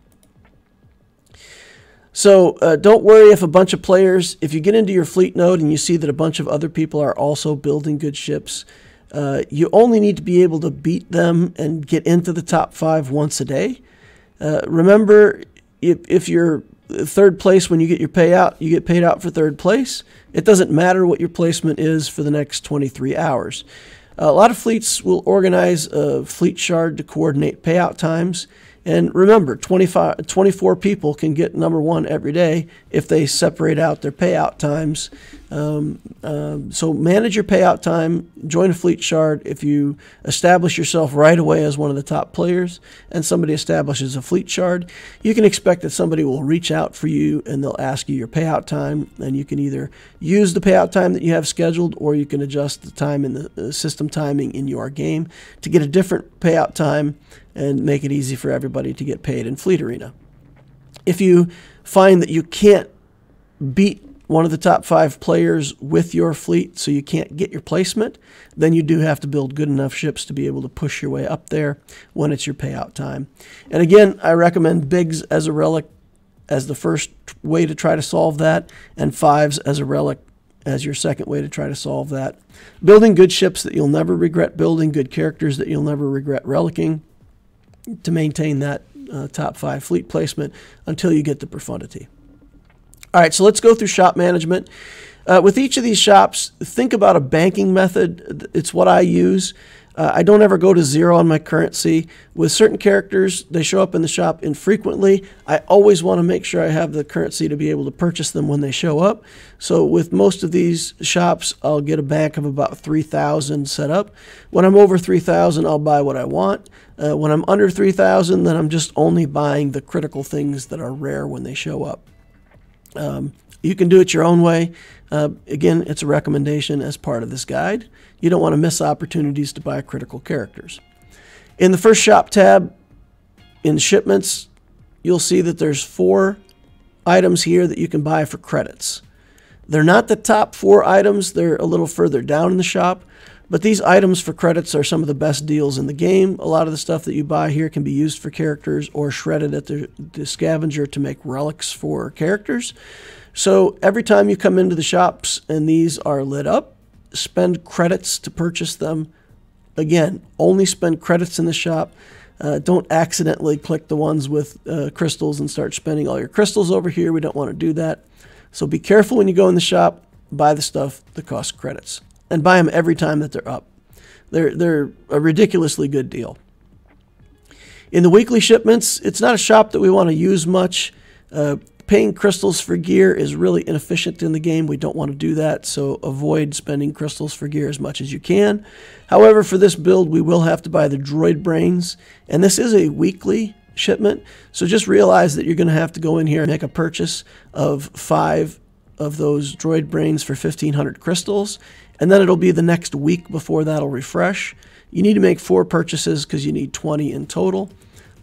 So uh, don't worry if a bunch of players, if you get into your fleet node and you see that a bunch of other people are also building good ships, uh, you only need to be able to beat them and get into the top five once a day. Uh, remember, if, if you're third place when you get your payout, you get paid out for third place. It doesn't matter what your placement is for the next twenty-three hours. A lot of fleets will organize a fleet shard to coordinate payout times. And remember, twenty-five, twenty-four people can get number one every day if they separate out their payout times. Um, uh, so manage your payout time, join a fleet shard. If you establish yourself right away as one of the top players and somebody establishes a fleet shard, you can expect that somebody will reach out for you and they'll ask you your payout time. And you can either use the payout time that you have scheduled, or you can adjust the time in the uh, system timing in your game to get a different payout time and make it easy for everybody to get paid in Fleet Arena. If you find that you can't beat one of the top five players with your fleet, so you can't get your placement, then you do have to build good enough ships to be able to push your way up there when it's your payout time. And again, I recommend Biggs as a relic as the first way to try to solve that, and Fives as a relic as your second way to try to solve that. Building good ships that you'll never regret building, good characters that you'll never regret relicking, to maintain that uh, top five fleet placement until you get the profundity. All right, so let's go through shop management. Uh, with each of these shops, think about a banking method. It's what I use. Uh, I don't ever go to zero on my currency. With certain characters, they show up in the shop infrequently. I always want to make sure I have the currency to be able to purchase them when they show up. So with most of these shops, I'll get a bank of about three thousand set up. When I'm over three thousand, I'll buy what I want. Uh, when I'm under three thousand, then I'm just only buying the critical things that are rare when they show up. Um, you can do it your own way. Uh, again, it's a recommendation as part of this guide. You don't want to miss opportunities to buy critical characters. In the first shop tab, in shipments, you'll see that there's four items here that you can buy for credits. They're not the top four items. They're a little further down in the shop. But these items for credits are some of the best deals in the game. A lot of the stuff that you buy here can be used for characters or shredded at the, the scavenger to make relics for characters. So every time you come into the shops and these are lit up, spend credits to purchase them. Again, only spend credits in the shop. Uh, don't accidentally click the ones with uh, crystals and start spending all your crystals over here. We don't want to do that. So be careful when you go in the shop. Buy the stuff that costs credits. And buy them every time that they're up. They're, they're a ridiculously good deal. In the weekly shipments, it's not a shop that we want to use much. Uh, paying crystals for gear is really inefficient in the game. We don't want to do that, so avoid spending crystals for gear as much as you can. However, for this build, we will have to buy the droid brains, and this is a weekly shipment, so just realize that you're going to have to go in here and make a purchase of five of those droid brains for fifteen hundred crystals, and then it'll be the next week before that'll refresh. You need to make four purchases because you need twenty in total.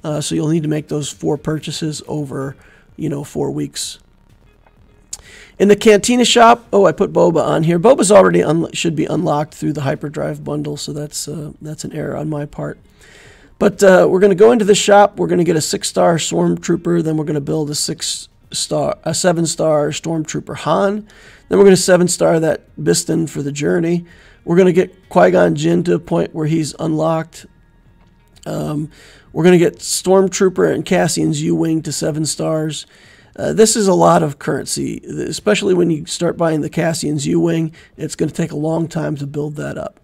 Uh, so you'll need to make those four purchases over, you know, four weeks. In the Cantina shop, oh, I put Boba on here. Boba's already should be unlocked through the HyperDrive Bundle, so that's, uh, that's an error on my part. But uh, we're going to go into the shop. We're going to get a six-star Stormtrooper. Then we're going to build a six Star, a seven-star Stormtrooper Han. Then we're going to seven-star that Biston for the journey. We're going to get Qui-Gon Jinn to a point where he's unlocked. Um, we're going to get Stormtrooper and Cassian's U-Wing to seven stars. Uh, this is a lot of currency, especially when you start buying the Cassian's U-Wing. It's going to take a long time to build that up.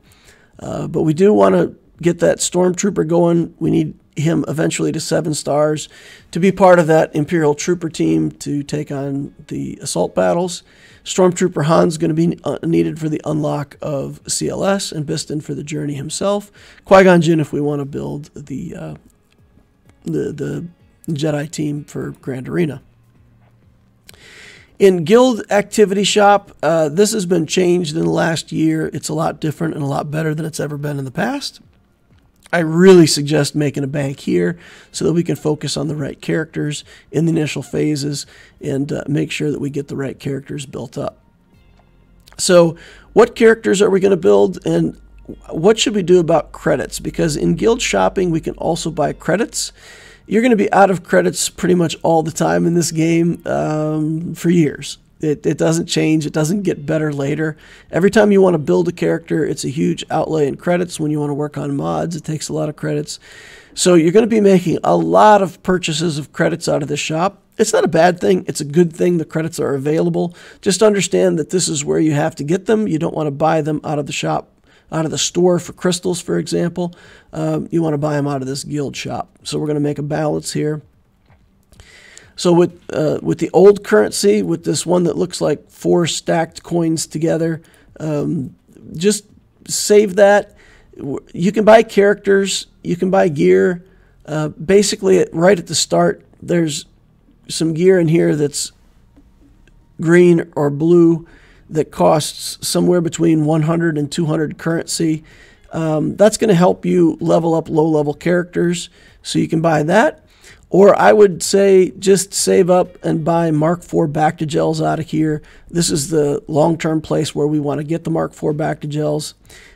Uh, but we do want to get that Stormtrooper going. We need him eventually to seven stars to be part of that Imperial Trooper team to take on the assault battles. Stormtrooper Han's going to be needed for the unlock of C L S, and Biston for the journey himself. Qui-Gon Jinn if we want to build the, uh, the, the Jedi team for Grand Arena. In Guild Activity Shop, uh, this has been changed in the last year. It's a lot different and a lot better than it's ever been in the past. I really suggest making a bank here so that we can focus on the right characters in the initial phases and uh, make sure that we get the right characters built up. So what characters are we going to build, and what should we do about credits? Because in guild shopping, we can also buy credits. You're going to be out of credits pretty much all the time in this game um, for years. It, it doesn't change. It doesn't get better later. Every time you want to build a character, it's a huge outlay in credits. When you want to work on mods, it takes a lot of credits. So you're going to be making a lot of purchases of credits out of this shop. It's not a bad thing. It's a good thing the credits are available. Just understand that this is where you have to get them. You don't want to buy them out of the shop out of the store for crystals, for example. Um, you want to buy them out of this guild shop. So we're going to make a balance here. So with, uh, with the old currency, with this one that looks like four stacked coins together, um, just save that. You can buy characters, you can buy gear. Uh, basically, right at the start, there's some gear in here that's green or blue that costs somewhere between one hundred and two hundred currency. Um, that's going to help you level up low-level characters, so you can buy that. Or I would say just save up and buy Mark four Bactigels out of here. This is the long-term place where we want to get the Mark four Bactigels.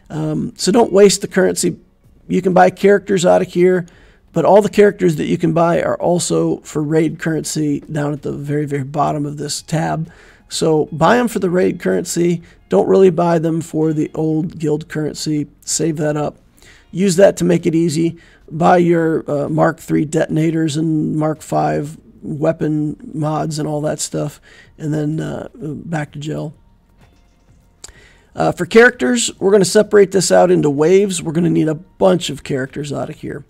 Um, so don't waste the currency. You can buy characters out of here, but all the characters that you can buy are also for raid currency down at the very, very bottom of this tab. So buy them for the raid currency. Don't really buy them for the old guild currency. Save that up. Use that to make it easy. Buy your uh, Mark three detonators and Mark five weapon mods and all that stuff. And then uh, back to gel. Uh, for characters, we're going to separate this out into waves. We're going to need a bunch of characters out of here.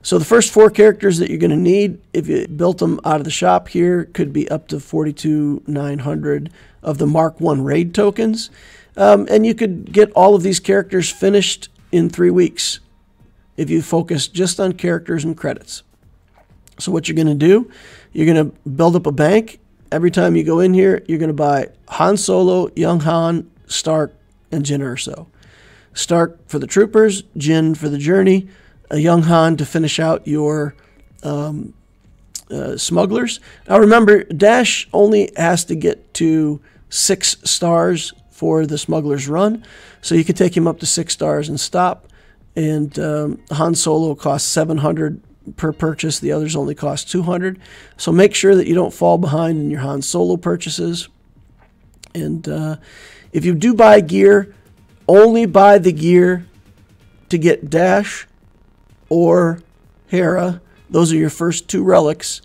So the first four characters that you're going to need, if you built them out of the shop here, could be up to forty-two thousand nine hundred of the Mark one raid tokens. Um, and you could get all of these characters finished in three weeks if you focus just on characters and credits. So what you're going to do, you're going to build up a bank. Every time you go in here, you're going to buy Han Solo, Young Han, Stark, and Jyn Erso. Stark for the troopers, Jyn for the journey, a Young Han to finish out your um, uh, smugglers. Now remember, Dash only has to get to six stars for the smugglers run, so you can take him up to six stars and stop. And um, Han Solo costs seven hundred per purchase. The others only cost two hundred. So make sure that you don't fall behind in your Han Solo purchases. And uh, if you do buy gear, only buy the gear to get Dash or Hera. Those are your first two relics.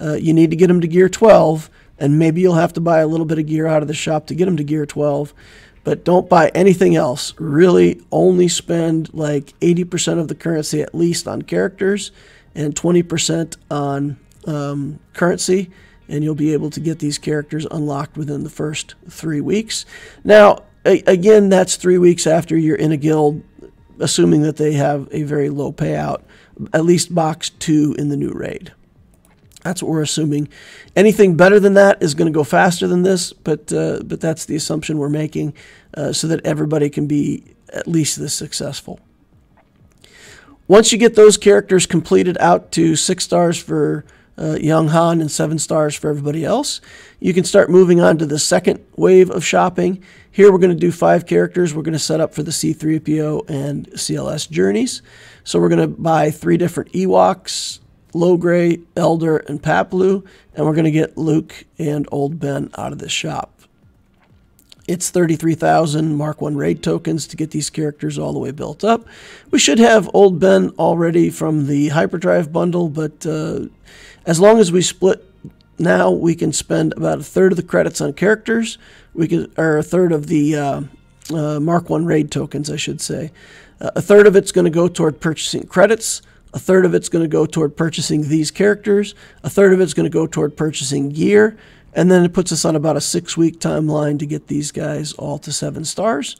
Uh, you need to get them to gear twelve, and maybe you'll have to buy a little bit of gear out of the shop to get them to gear twelve, but don't buy anything else. Really only spend like eighty percent of the currency at least on characters and twenty percent on um, currency, and you'll be able to get these characters unlocked within the first three weeks. Now, a again, that's three weeks after you're in a guild, assuming that they have a very low payout, at least box two in the new raid. That's what we're assuming. Anything better than that is going to go faster than this, but uh, but that's the assumption we're making, uh, so that everybody can be at least this successful. Once you get those characters completed out to six stars for uh, Young Han and seven stars for everybody else, you can start moving on to the second wave of shopping. Here we're going to do five characters. We're going to set up for the C three P O and C L S journeys. So we're going to buy three different Ewoks, Logray, Elder, and Paplu, and we're going to get Luke and Old Ben out of this shop. It's thirty-three thousand Mark one raid tokens to get these characters all the way built up. We should have Old Ben already from the HyperDrive Bundle, but uh, as long as we split now, we can spend about a third of the credits on characters, we can, or a third of the uh, uh, Mark one raid tokens, I should say. Uh, a third of it's going to go toward purchasing credits, a third of it's going to go toward purchasing these characters, a third of it's going to go toward purchasing gear, and then it puts us on about a six-week timeline to get these guys all to seven stars.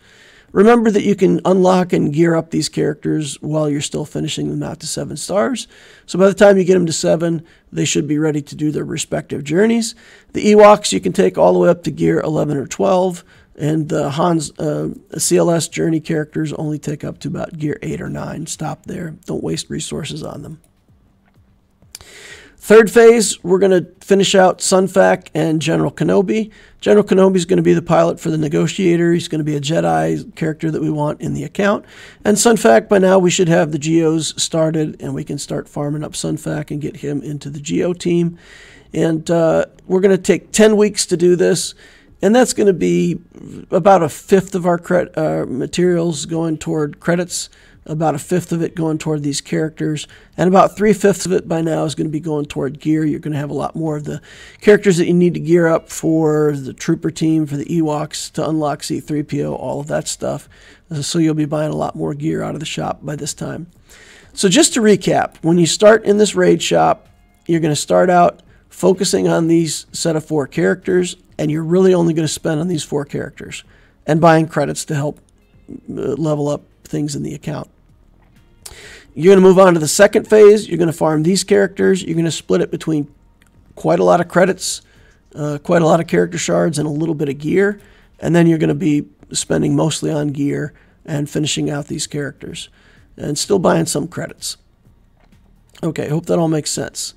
Remember that you can unlock and gear up these characters while you're still finishing them out to seven stars. So by the time you get them to seven, they should be ready to do their respective journeys. The Ewoks you can take all the way up to gear eleven or twelve, and the Han's uh, C L S journey characters only take up to about gear eight or nine. Stop there. Don't waste resources on them. Third phase, we're going to finish out Sunfac and General Kenobi. General Kenobi is going to be the pilot for the Negotiator. He's going to be a Jedi character that we want in the account. And Sunfac, by now, we should have the Geos started, and we can start farming up Sunfac and get him into the Geo team. And uh, we're going to take ten weeks to do this, and that's going to be about a fifth of our cre uh, materials going toward credits, about a fifth of it going toward these characters, and about three-fifths of it by now is going to be going toward gear. You're going to have a lot more of the characters that you need to gear up for the trooper team, for the Ewoks, to unlock C three P O, all of that stuff. So you'll be buying a lot more gear out of the shop by this time. So just to recap, when you start in this raid shop, you're going to start out focusing on these set of four characters, and you're really only going to spend on these four characters and buying credits to help level up things in the account. You're going to move on to the second phase. You're going to farm these characters. You're going to split it between quite a lot of credits, uh, quite a lot of character shards, and a little bit of gear. And then you're going to be spending mostly on gear and finishing out these characters and still buying some credits. Okay, hope that all makes sense.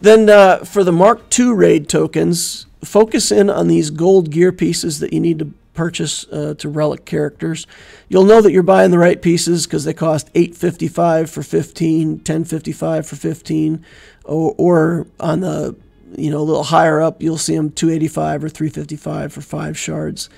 Then uh, for the Mark two raid tokens, focus in on these gold gear pieces that you need to purchase uh, to relic characters. You'll know that you're buying the right pieces because they cost eight fifty-five for fifteen, ten fifty-five for fifteen, or, or on the you know a little higher up, you'll see them two eighty-five or three fifty-five for five shards.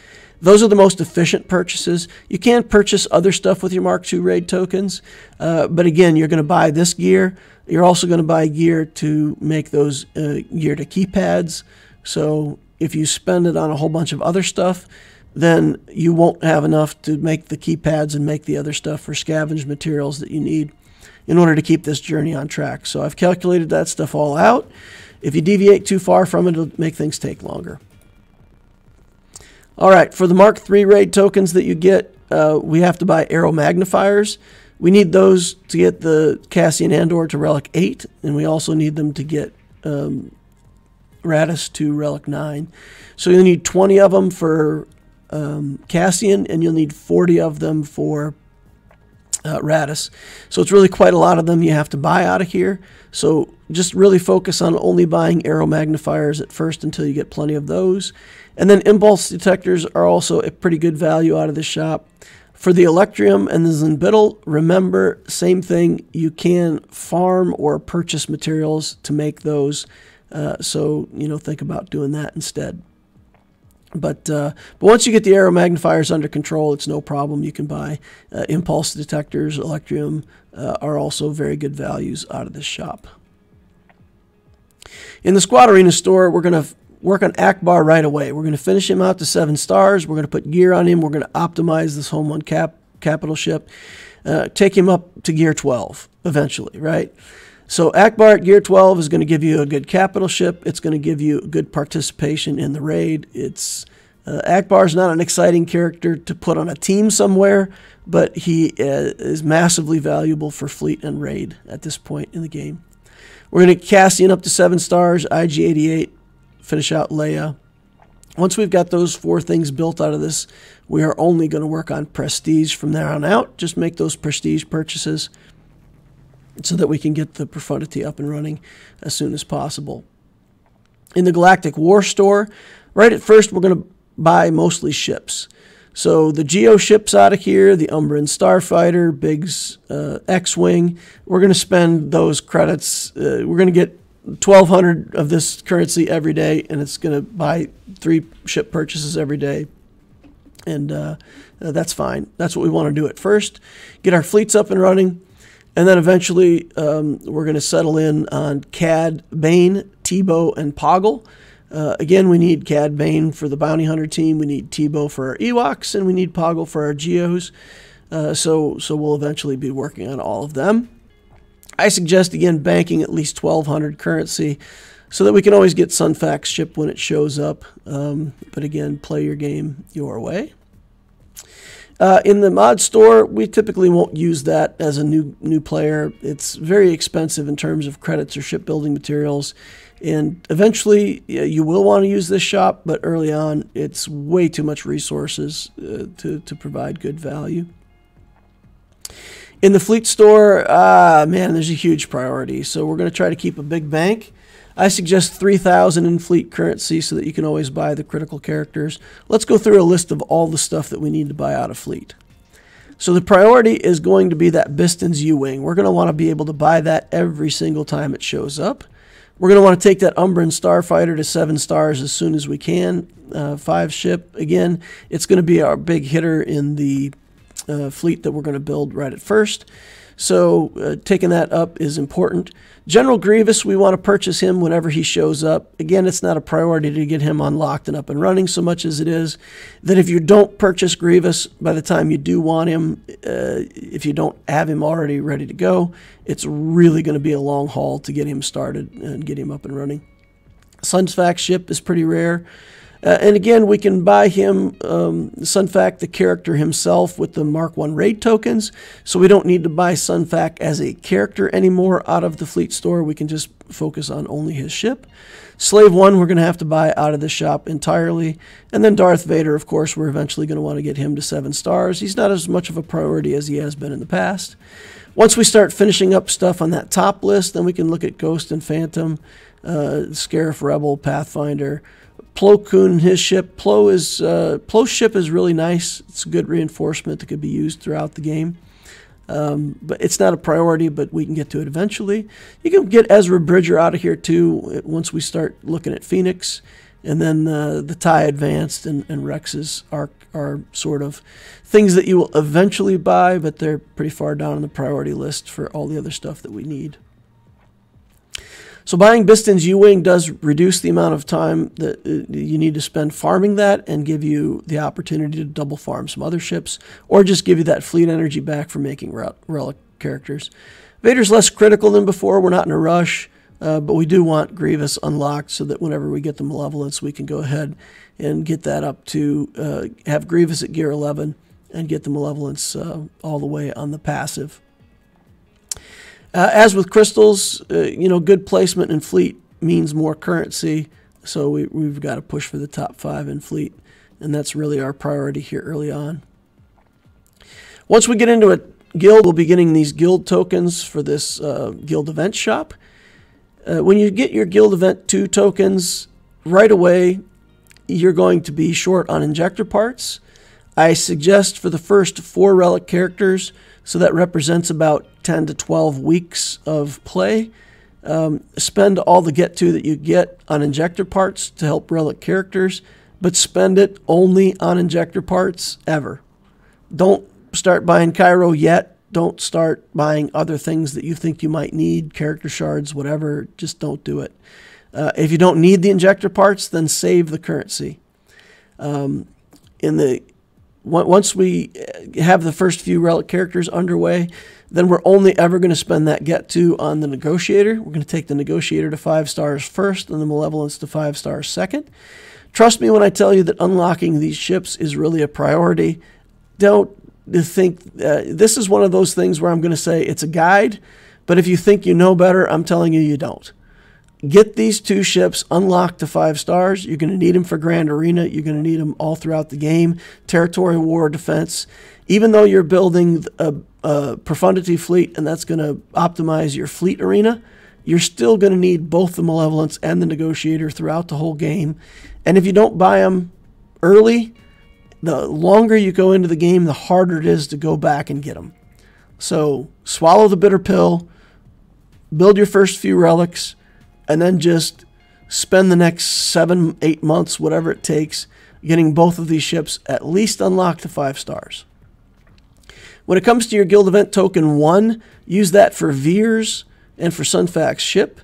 Those are the most efficient purchases. You can purchase other stuff with your Mark two raid tokens, uh, but again, you're going to buy this gear. You're also going to buy gear to make those uh, gear to keypads. So if you spend it on a whole bunch of other stuff, then you won't have enough to make the keypads and make the other stuff for scavenged materials that you need in order to keep this journey on track. So I've calculated that stuff all out. If you deviate too far from it, it'll make things take longer. All right, for the Mark three raid tokens that you get, uh, we have to buy arrow magnifiers. We need those to get the Cassian Andor to Relic eight, and we also need them to get um, Raddus to Relic nine. So you'll need twenty of them for um, Cassian, and you'll need forty of them for uh, Raddus. So it's really quite a lot of them you have to buy out of here. So just really focus on only buying arrow magnifiers at first until you get plenty of those. And then impulse detectors are also a pretty good value out of the shop. For the Electrium and the Zinbiddle, remember, same thing. You can farm or purchase materials to make those. Uh, so, you know, think about doing that instead. But, uh, but once you get the arrow magnifiers under control, it's no problem. You can buy uh, impulse detectors. Electrium uh, are also very good values out of the shop. In the Squad Arena store, we're going to work on Ackbar right away. We're going to finish him out to seven stars. We're going to put gear on him. We're going to optimize this Home One cap, capital ship. Uh, take him up to gear twelve eventually, right? So Ackbar at gear twelve is going to give you a good capital ship. It's going to give you good participation in the raid. It's uh, Ackbar is not an exciting character to put on a team somewhere, but he uh, is massively valuable for fleet and raid at this point in the game. We're going to Cassian up to seven stars, I G eighty-eight. Finish out Leia. Once we've got those four things built out of this, we are only going to work on prestige from there on out. Just make those prestige purchases so that we can get the Profundity up and running as soon as possible. In the Galactic War store, right at first we're going to buy mostly ships. So the Geo ships out of here, the Umbran Starfighter, Biggs uh, X-Wing, we're going to spend those credits. Uh, we're going to get twelve hundred of this currency every day, and it's going to buy three ship purchases every day, and uh, that's fine. That's what we want to do at first, get our fleets up and running, and then eventually um, we're going to settle in on Cad Bane, Tebow, and Poggle. Uh, again, we need Cad Bane for the Bounty Hunter team, we need Tebow for our Ewoks, and we need Poggle for our Geos, uh, so, so we'll eventually be working on all of them. I suggest, again, banking at least twelve hundred currency so that we can always get Sunfax shipped when it shows up. Um, but again, play your game your way. Uh, in the mod store, we typically won't use that as a new, new player. It's very expensive in terms of credits or shipbuilding materials. And eventually, you will want to use this shop, but early on, it's way too much resources uh, to, to provide good value. In the fleet store, ah, man, there's a huge priority. So we're going to try to keep a big bank. I suggest three thousand in fleet currency so that you can always buy the critical characters. Let's go through a list of all the stuff that we need to buy out of fleet. So the priority is going to be that Biston's Y-Wing. We're going to want to be able to buy that every single time it shows up. We're going to want to take that Umbran Starfighter to seven stars as soon as we can. Uh, five ship, again, it's going to be our big hitter in the uh, fleet that we're going to build right at first. So uh, taking that up is important. General Grievous, we want to purchase him whenever he shows up. Again, it's not a priority to get him unlocked and up and running so much as it is that if you don't purchase Grievous by the time you do want him, uh, if you don't have him already ready to go, it's really going to be a long haul to get him started and get him up and running. Sunfact ship is pretty rare. Uh, and again, we can buy him, um, Sunfact, the character himself, with the Mark one raid tokens. So we don't need to buy Sunfact as a character anymore out of the fleet store. We can just focus on only his ship. Slave one, we're going to have to buy out of the shop entirely. And then Darth Vader, of course, we're eventually going to want to get him to seven stars. He's not as much of a priority as he has been in the past. Once we start finishing up stuff on that top list, then we can look at Ghost and Phantom, uh, Scarif, Rebel, Pathfinder, Plo Koon and his ship. Plo is, uh, Plo's ship is really nice. It's a good reinforcement that could be used throughout the game. Um, but it's not a priority, but we can get to it eventually. You can get Ezra Bridger out of here too once we start looking at Phoenix. And then uh, the TIE Advanced and, and Rex's are, are sort of things that you will eventually buy, but they're pretty far down on the priority list for all the other stuff that we need. So buying Biston's U-Wing does reduce the amount of time that you need to spend farming that and give you the opportunity to double farm some other ships or just give you that fleet energy back for making relic characters. Vader's less critical than before. We're not in a rush, uh, but we do want Grievous unlocked so that whenever we get the Malevolence, we can go ahead and get that up to uh, have Grievous at gear eleven and get the Malevolence uh, all the way on the passive. Uh, as with crystals, uh, you know, good placement in fleet means more currency, so we, we've got to push for the top five in fleet, and that's really our priority here early on. Once we get into a guild, we'll be getting these guild tokens for this uh, guild event shop. Uh, when you get your Guild Event two tokens, right away, you're going to be short on injector parts. I suggest for the first four relic characters, so that represents about ten to twelve weeks of play. Um, spend all the get-to that you get on injector parts to help relic characters, but spend it only on injector parts ever. Don't start buying Cairo yet. Don't start buying other things that you think you might need, character shards, whatever. Just don't do it. Uh, if you don't need the injector parts, then save the currency. Um, in the Once we have the first few relic characters underway, then we're only ever going to spend that get to on the Negotiator. We're going to take the Negotiator to five stars first and the Malevolence to five stars second. Trust me when I tell you that unlocking these ships is really a priority. Don't think, uh, this is one of those things where I'm going to say it's a guide, but if you think you know better, I'm telling you you don't. Get these two ships unlocked to five stars. You're going to need them for Grand Arena. You're going to need them all throughout the game. Territory war, defense. Even though you're building a, a Profundity fleet and that's going to optimize your fleet arena, you're still going to need both the Malevolence and the Negotiator throughout the whole game. And if you don't buy them early, the longer you go into the game, the harder it is to go back and get them. So swallow the bitter pill, build your first few relics, and then just spend the next seven, eight months, whatever it takes, getting both of these ships at least unlocked to five stars. When it comes to your Guild Event Token one, use that for Veers and for Sunfact Ship.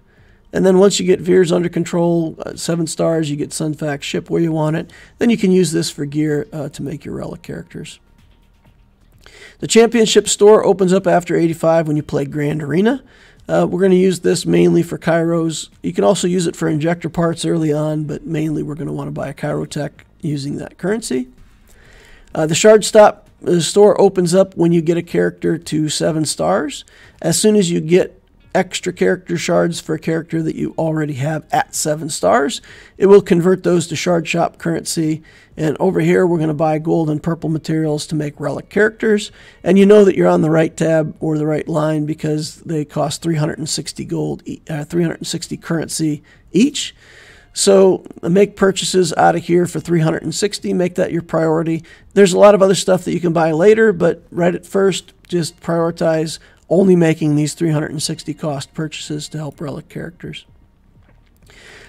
And then once you get Veers under control, uh, seven stars, you get Sunfact Ship where you want it. Then you can use this for gear uh, to make your relic characters. The Championship Store opens up after eighty-five when you play Grand Arena. Uh, we're going to use this mainly for Kairos. You can also use it for injector parts early on, but mainly we're going to want to buy a Kairotech using that currency. Uh, the Shard Stop store opens up when you get a character to seven stars. As soon as you get extra character shards for a character that you already have at seven stars, it will convert those to Shard Shop currency. And over here, we're going to buy gold and purple materials to make relic characters. And you know that you're on the right tab or the right line because they cost three hundred sixty gold, uh, three hundred sixty currency each. So make purchases out of here for three hundred sixty. Make that your priority. There's a lot of other stuff that you can buy later, but right at first, just prioritize only making these three hundred sixty cost purchases to help relic characters.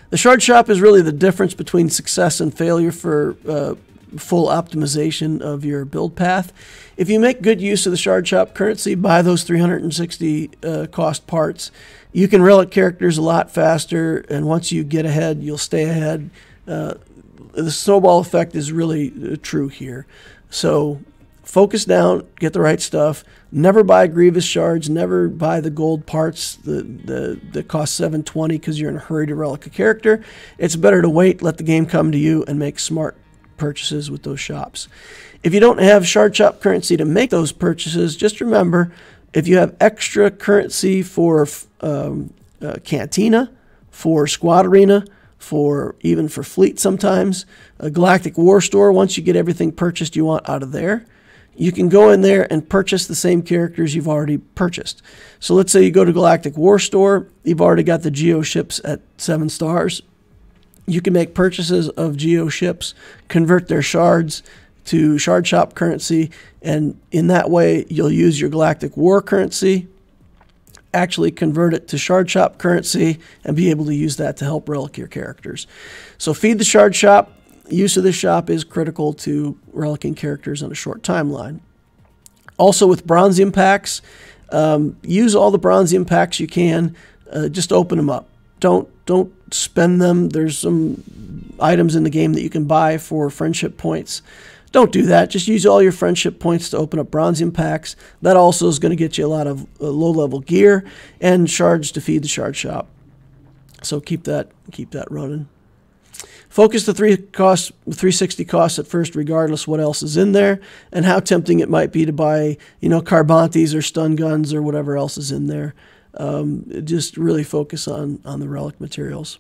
The Shard Shop is really the difference between success and failure for uh, full optimization of your build path. If you make good use of the Shard Shop currency, buy those three hundred sixty uh, cost parts. You can relic characters a lot faster, and once you get ahead, you'll stay ahead. Uh, the snowball effect is really uh, true here. So focus down, get the right stuff. Never buy Grievous shards. Never buy the gold parts that, that, that cost seven twenty because you're in a hurry to relic a character. It's better to wait, let the game come to you, and make smart purchases with those shops. If you don't have Shard Shop currency to make those purchases, just remember, if you have extra currency for um, uh, Cantina, for Squad Arena, for even for Fleet sometimes, a Galactic War Store, once you get everything purchased you want out of there, you can go in there and purchase the same characters you've already purchased. So let's say you go to Galactic War Store, you've already got the Geo ships at seven stars. You can make purchases of Geo ships, convert their shards to Shard Shop currency, and in that way you'll use your Galactic War currency, actually convert it to Shard Shop currency, and be able to use that to help relic your characters. So feed the Shard Shop. Use of this shop is critical to relicking characters on a short timeline. Also with Bronzium packs, um, use all the Bronzium packs you can. Uh, just open them up. Don't don't spend them. There's some items in the game that you can buy for friendship points. Don't do that. Just use all your friendship points to open up Bronzium packs. That also is going to get you a lot of uh, low-level gear and shards to feed the Shard Shop. So keep that keep that running. Focus the three costs, three sixty costs at first, regardless what else is in there and how tempting it might be to buy, you know, Carbontes or stun guns or whatever else is in there. Um, just really focus on, on the relic materials.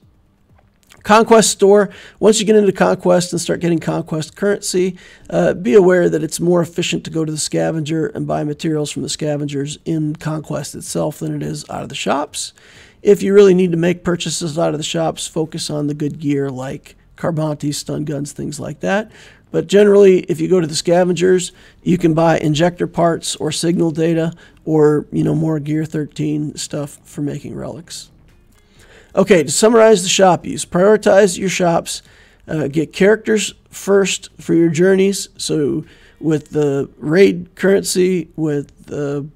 Conquest Store, once you get into Conquest and start getting Conquest currency, uh, be aware that it's more efficient to go to the scavenger and buy materials from the scavengers in Conquest itself than it is out of the shops. If you really need to make purchases out of the shops, focus on the good gear like Carbontes, stun guns, things like that. But generally, if you go to the scavengers, you can buy injector parts or signal data or, you know, more Gear thirteen stuff for making relics. Okay, to summarize the shop use, prioritize your shops, uh, get characters first for your journeys. So with the raid currency, with the,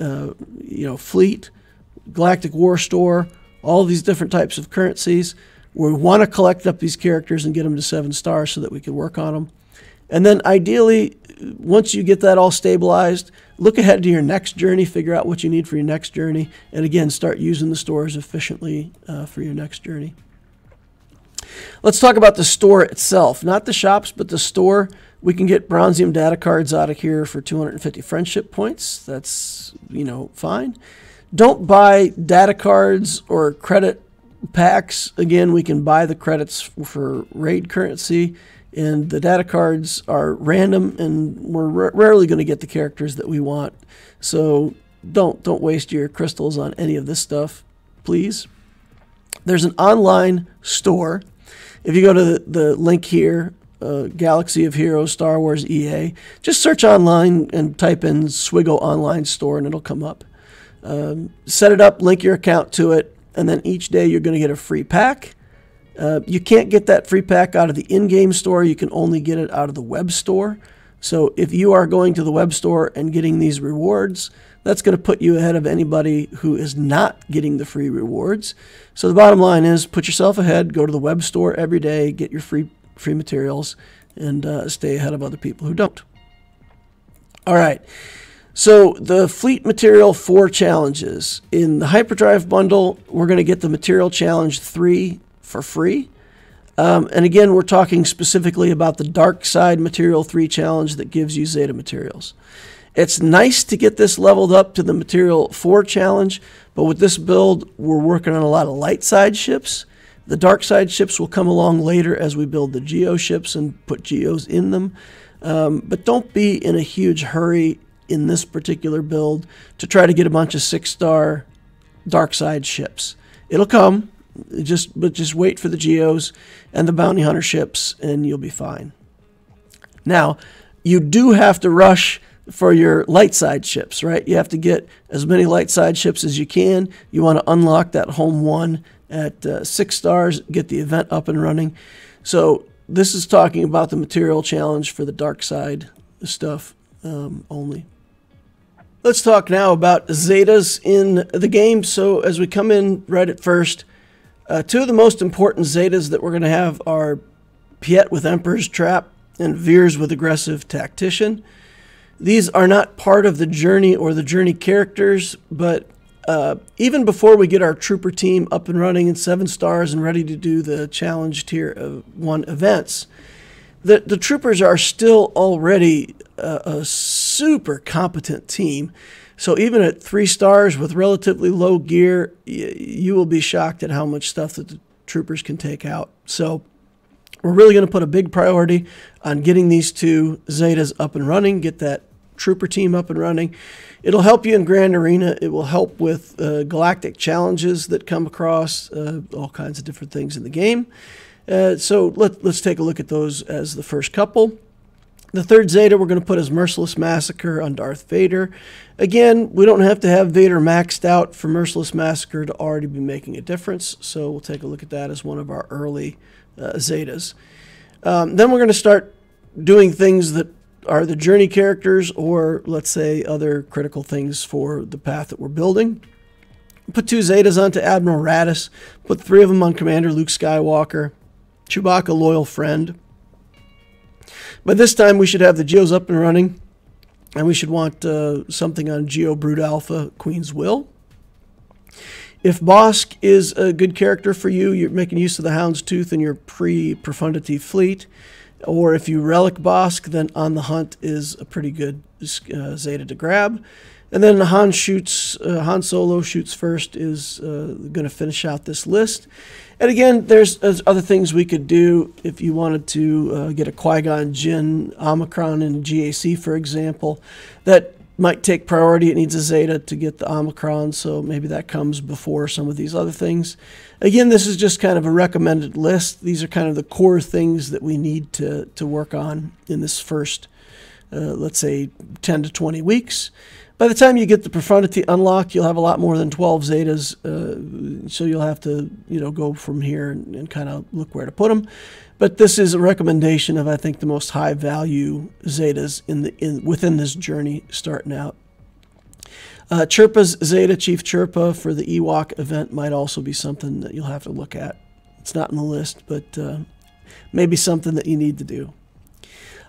uh, you know, fleet, Galactic War Store, all these different types of currencies. We want to collect up these characters and get them to seven stars so that we can work on them. And then ideally, once you get that all stabilized, look ahead to your next journey, figure out what you need for your next journey, and again, start using the stores efficiently uh, for your next journey. Let's talk about the store itself. Not the shops, but the store. We can get Bronzium data cards out of here for two hundred fifty friendship points. That's, you know, fine. Don't buy data cards or credit packs. Again, we can buy the credits for raid currency, and the data cards are random, and we're ra rarely going to get the characters that we want. So don't don't waste your crystals on any of this stuff, please. There's an online store. If you go to the, the link here, uh, Galaxy of Heroes, Star Wars, E A, just search online and type in Swigo Online Store, and it'll come up. Um, set it up, link your account to it, and then each day you're going to get a free pack. Uh, you can't get that free pack out of the in-game store. You can only get it out of the web store. So if you are going to the web store and getting these rewards, that's going to put you ahead of anybody who is not getting the free rewards. So the bottom line is put yourself ahead, go to the web store every day, get your free, free materials, and uh, stay ahead of other people who don't. All right. So the fleet material four challenges. In the Hyperdrive Bundle, we're going to get the material challenge three for free. Um, and again, we're talking specifically about the Dark Side Material three challenge that gives you Zeta materials. It's nice to get this leveled up to the Material four challenge, but with this build, we're working on a lot of light side ships. The dark side ships will come along later as we build the Geo ships and put Geos in them. Um, but don't be in a huge hurry in this particular build to try to get a bunch of six-star dark side ships. It'll come, just but just wait for the Geos and the bounty hunter ships, and you'll be fine. Now, you do have to rush for your light side ships, right? You have to get as many light side ships as you can. You want to unlock that Home One at uh, six stars, get the event up and running. So This is talking about the material challenge for the dark side stuff um, only. Let's talk now about Zetas in the game. So as we come in right at first, uh, two of the most important Zetas that we're going to have are Piett with Emperor's Trap and Veers with Aggressive Tactician. These are not part of the journey or the journey characters, but uh, even before we get our trooper team up and running and seven stars and ready to do the challenge tier of one events, the, the troopers are still already uh, a super competent team. So even at three stars with relatively low gear, y you will be shocked at how much stuff that the troopers can take out. So we're really going to put a big priority on getting these two Zetas up and running, get that trooper team up and running. It'll help you in Grand Arena. It will help with uh, galactic challenges that come across, uh, all kinds of different things in the game. Uh, so let, let's take a look at those as the first couple. The third Zeta we're going to put as Merciless Massacre on Darth Vader. Again, we don't have to have Vader maxed out for Merciless Massacre to already be making a difference. So we'll take a look at that as one of our early Uh, Zetas. Um, then we're going to start doing things that are the journey characters, or let's say other critical things for the path that we're building. Put two Zetas onto Admiral Raddus, put three of them on Commander Luke Skywalker, Chewbacca Loyal Friend. By this time we should have the Geos up and running, and we should want uh, something on Geo Brood Alpha Queen's Will. If Bossk is a good character for you, you're making use of the Hound's Tooth in your pre-Profundity fleet. Or if you relic Bossk, then On the Hunt is a pretty good uh, Zeta to grab. And then Han shoots, uh, Han Solo shoots first is uh, going to finish out this list. And again, there's, there's other things we could do if you wanted to uh, get a Qui-Gon Jinn, Omicron, and G A C, for example. That might take priority. It needs a Zeta to get the Omicron, so maybe that comes before some of these other things. Again, this is just kind of a recommended list. These are kind of the core things that we need to, to work on in this first, uh, let's say, ten to twenty weeks. By the time you get the Profundity unlocked, you'll have a lot more than twelve Zetas, uh, so you'll have to, you know, go from here and, and kind of look where to put them. But this is a recommendation of, I think, the most high-value Zetas in the in within this journey starting out. Uh, Chirpa's Zeta, Chief Chirpa, for the Ewok event might also be something that you'll have to look at. It's not in the list, but uh, maybe something that you need to do.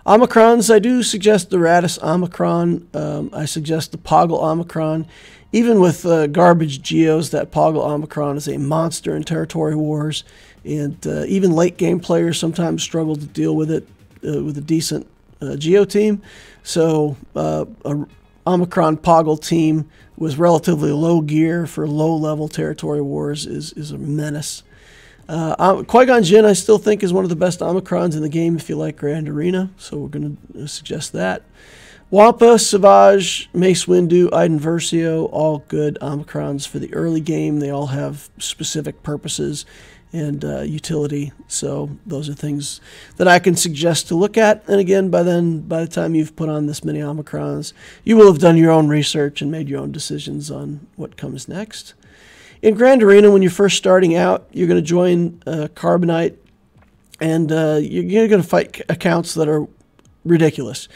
Omicrons, I do suggest the Raddus Omicron. Um, I suggest the Poggle Omicron. Even with uh, garbage Geos, that Poggle Omicron is a monster in territory wars. And uh, even late-game players sometimes struggle to deal with it uh, with a decent uh, Geo team. So uh, an Omicron Poggle team with relatively low gear for low-level territory wars is, is a menace. Uh, Qui-Gon Jinn, I still think, is one of the best Omicrons in the game if you like Grand Arena, so we're going to suggest that. Wampa, Savage, Mace Windu, Iden Versio, all good Omicrons for the early game. They all have specific purposes and uh, utility, so those are things that I can suggest to look at. And again, by then, by the time you've put on this many Omicrons, you will have done your own research and made your own decisions on what comes next. In Grand Arena, when you're first starting out, you're going to join uh, Carbonite, and uh, you're going to fight accounts that are ridiculous.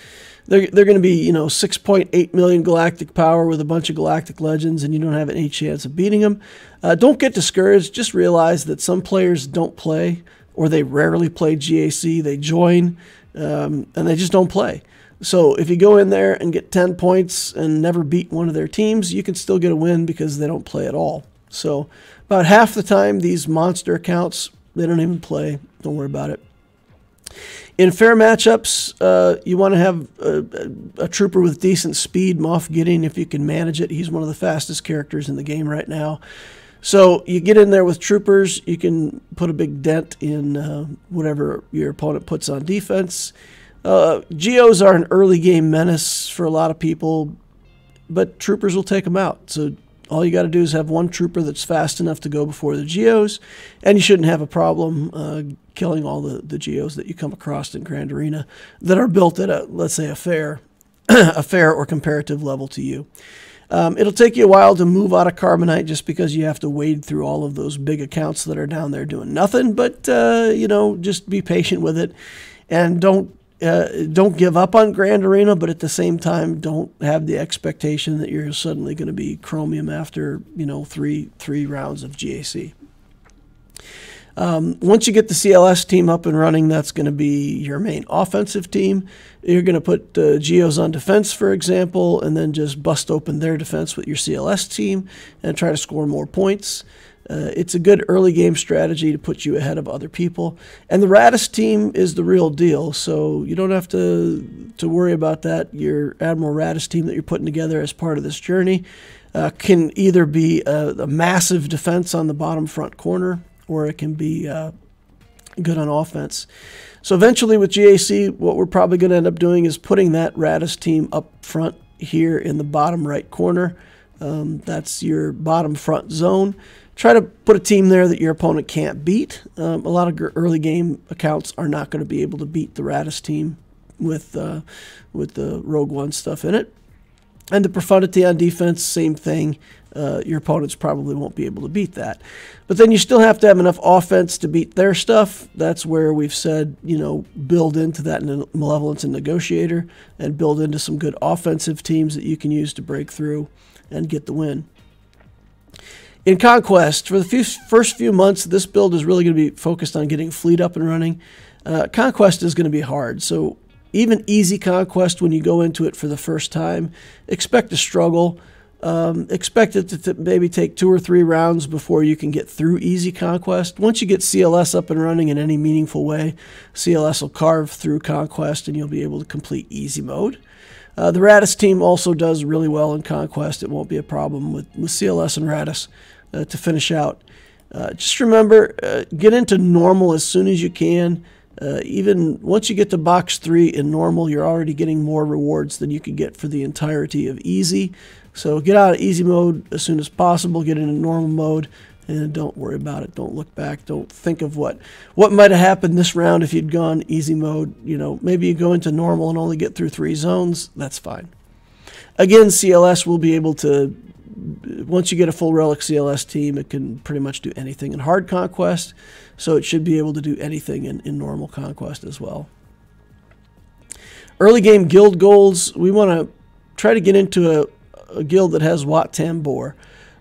They're, they're going to be, you know, six point eight million galactic power with a bunch of galactic legends, and you don't have any chance of beating them. Uh, don't get discouraged. Just realize that some players don't play, or they rarely play G A C. They join, um, and they just don't play. So if you go in there and get ten points and never beat one of their teams, you can still get a win because they don't play at all. So about half the time, these monster accounts, they don't even play. Don't worry about it. In fair matchups, uh, you want to have a, a, a trooper with decent speed, Moff Gideon, if you can manage it. He's one of the fastest characters in the game right now. So you get in there with troopers. You can put a big dent in uh, whatever your opponent puts on defense. Uh, Geos are an early game menace for a lot of people, but troopers will take them out. So all you got to do is have one trooper that's fast enough to go before the Geos, and you shouldn't have a problem uh, killing all the, the Geos that you come across in Grand Arena that are built at, a, let's say, a fair, a fair or comparative level to you. Um, it'll take you a while to move out of Carbonite just because you have to wade through all of those big accounts that are down there doing nothing. But, uh, you know, just be patient with it. And don't uh, don't give up on Grand Arena, but at the same time, don't have the expectation that you're suddenly going to be Chromium after, you know, three, three rounds of G A C. Um, once you get the C L S team up and running, that's going to be your main offensive team. You're going to put uh, Geos on defense, for example, and then just bust open their defense with your C L S team and try to score more points. Uh, it's a good early game strategy to put you ahead of other people. And the Raddus team is the real deal, so you don't have to, to worry about that. Your Admiral Raddus team that you're putting together as part of this journey uh, can either be a, a massive defense on the bottom front corner, or it can be uh, good on offense. So eventually with G A C, what we're probably going to end up doing is putting that Raddus team up front here in the bottom right corner. Um, that's your bottom front zone. Try to put a team there that your opponent can't beat. Um, a lot of early game accounts are not going to be able to beat the Raddus team with, uh, with the Rogue One stuff in it. And the Profundity on defense, same thing. Uh, your opponents probably won't be able to beat that. But then you still have to have enough offense to beat their stuff. That's where we've said, you know, build into that Malevolence and Negotiator and build into some good offensive teams that you can use to break through and get the win. In Conquest, for the few, first few months, this build is really going to be focused on getting fleet up and running. Uh, Conquest is going to be hard, so even easy Conquest, when you go into it for the first time, expect a struggle. Um, expect it to t maybe take two or three rounds before you can get through easy Conquest. Once you get C L S up and running in any meaningful way, C L S will carve through Conquest and you'll be able to complete easy mode. Uh, the Raddus team also does really well in Conquest. It won't be a problem with, with C L S and Raddus uh, to finish out. Uh, just remember, uh, get into normal as soon as you can. Uh, even once you get to box three in normal, you're already getting more rewards than you can get for the entirety of easy. So get out of easy mode as soon as possible, get into normal mode, and don't worry about it. Don't look back. Don't think of what, what might have happened this round if you'd gone easy mode. You know, maybe you go into normal and only get through three zones. That's fine. Again, C L S will be able to, once you get a full Relic C L S team, it can pretty much do anything in hard Conquest, so it should be able to do anything in, in normal Conquest as well. Early game guild goals, we want to try to get into a, a guild that has Wat Tambor.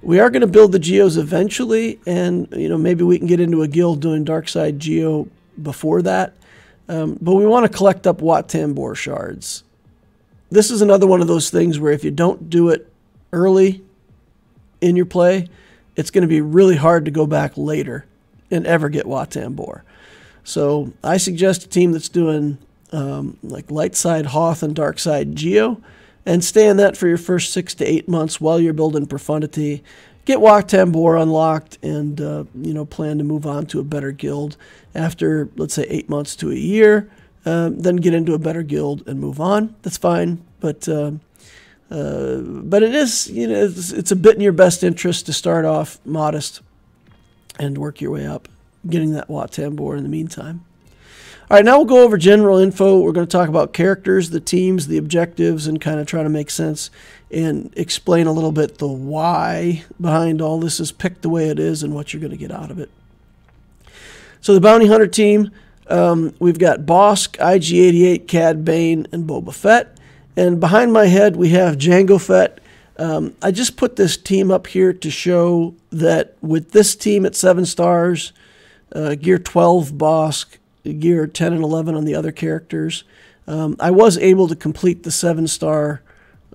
We are going to build the Geos eventually, and you know, maybe we can get into a guild doing Darkside Geo before that, um, but we want to collect up Wat Tambor shards. This is another one of those things where if you don't do it early in your play, it's going to be really hard to go back later and ever get Wat Tambor. So I suggest a team that's doing um, like light side Hoth and dark side Geo, and stay in that for your first six to eight months while you're building Profundity. Get Wat Tambor unlocked, and uh, you know, plan to move on to a better guild after, let's say, eight months to a year. Uh, then get into a better guild and move on. That's fine, but. Uh, Uh, but it is, you know, it's, it's a bit in your best interest to start off modest and work your way up, getting that Wat Tambor in the meantime. All right, now we'll go over general info. We're going to talk about characters, the teams, the objectives, and kind of try to make sense and explain a little bit the why behind all this is picked the way it is and what you're going to get out of it. So the Bounty Hunter team, um, we've got Bossk, I G eighty-eight, Cad Bane, and Boba Fett. And behind my head, we have Jango Fett. Um, I just put this team up here to show that with this team at seven stars, uh, gear twelve Bossk, gear ten and eleven on the other characters, um, I was able to complete the seven-star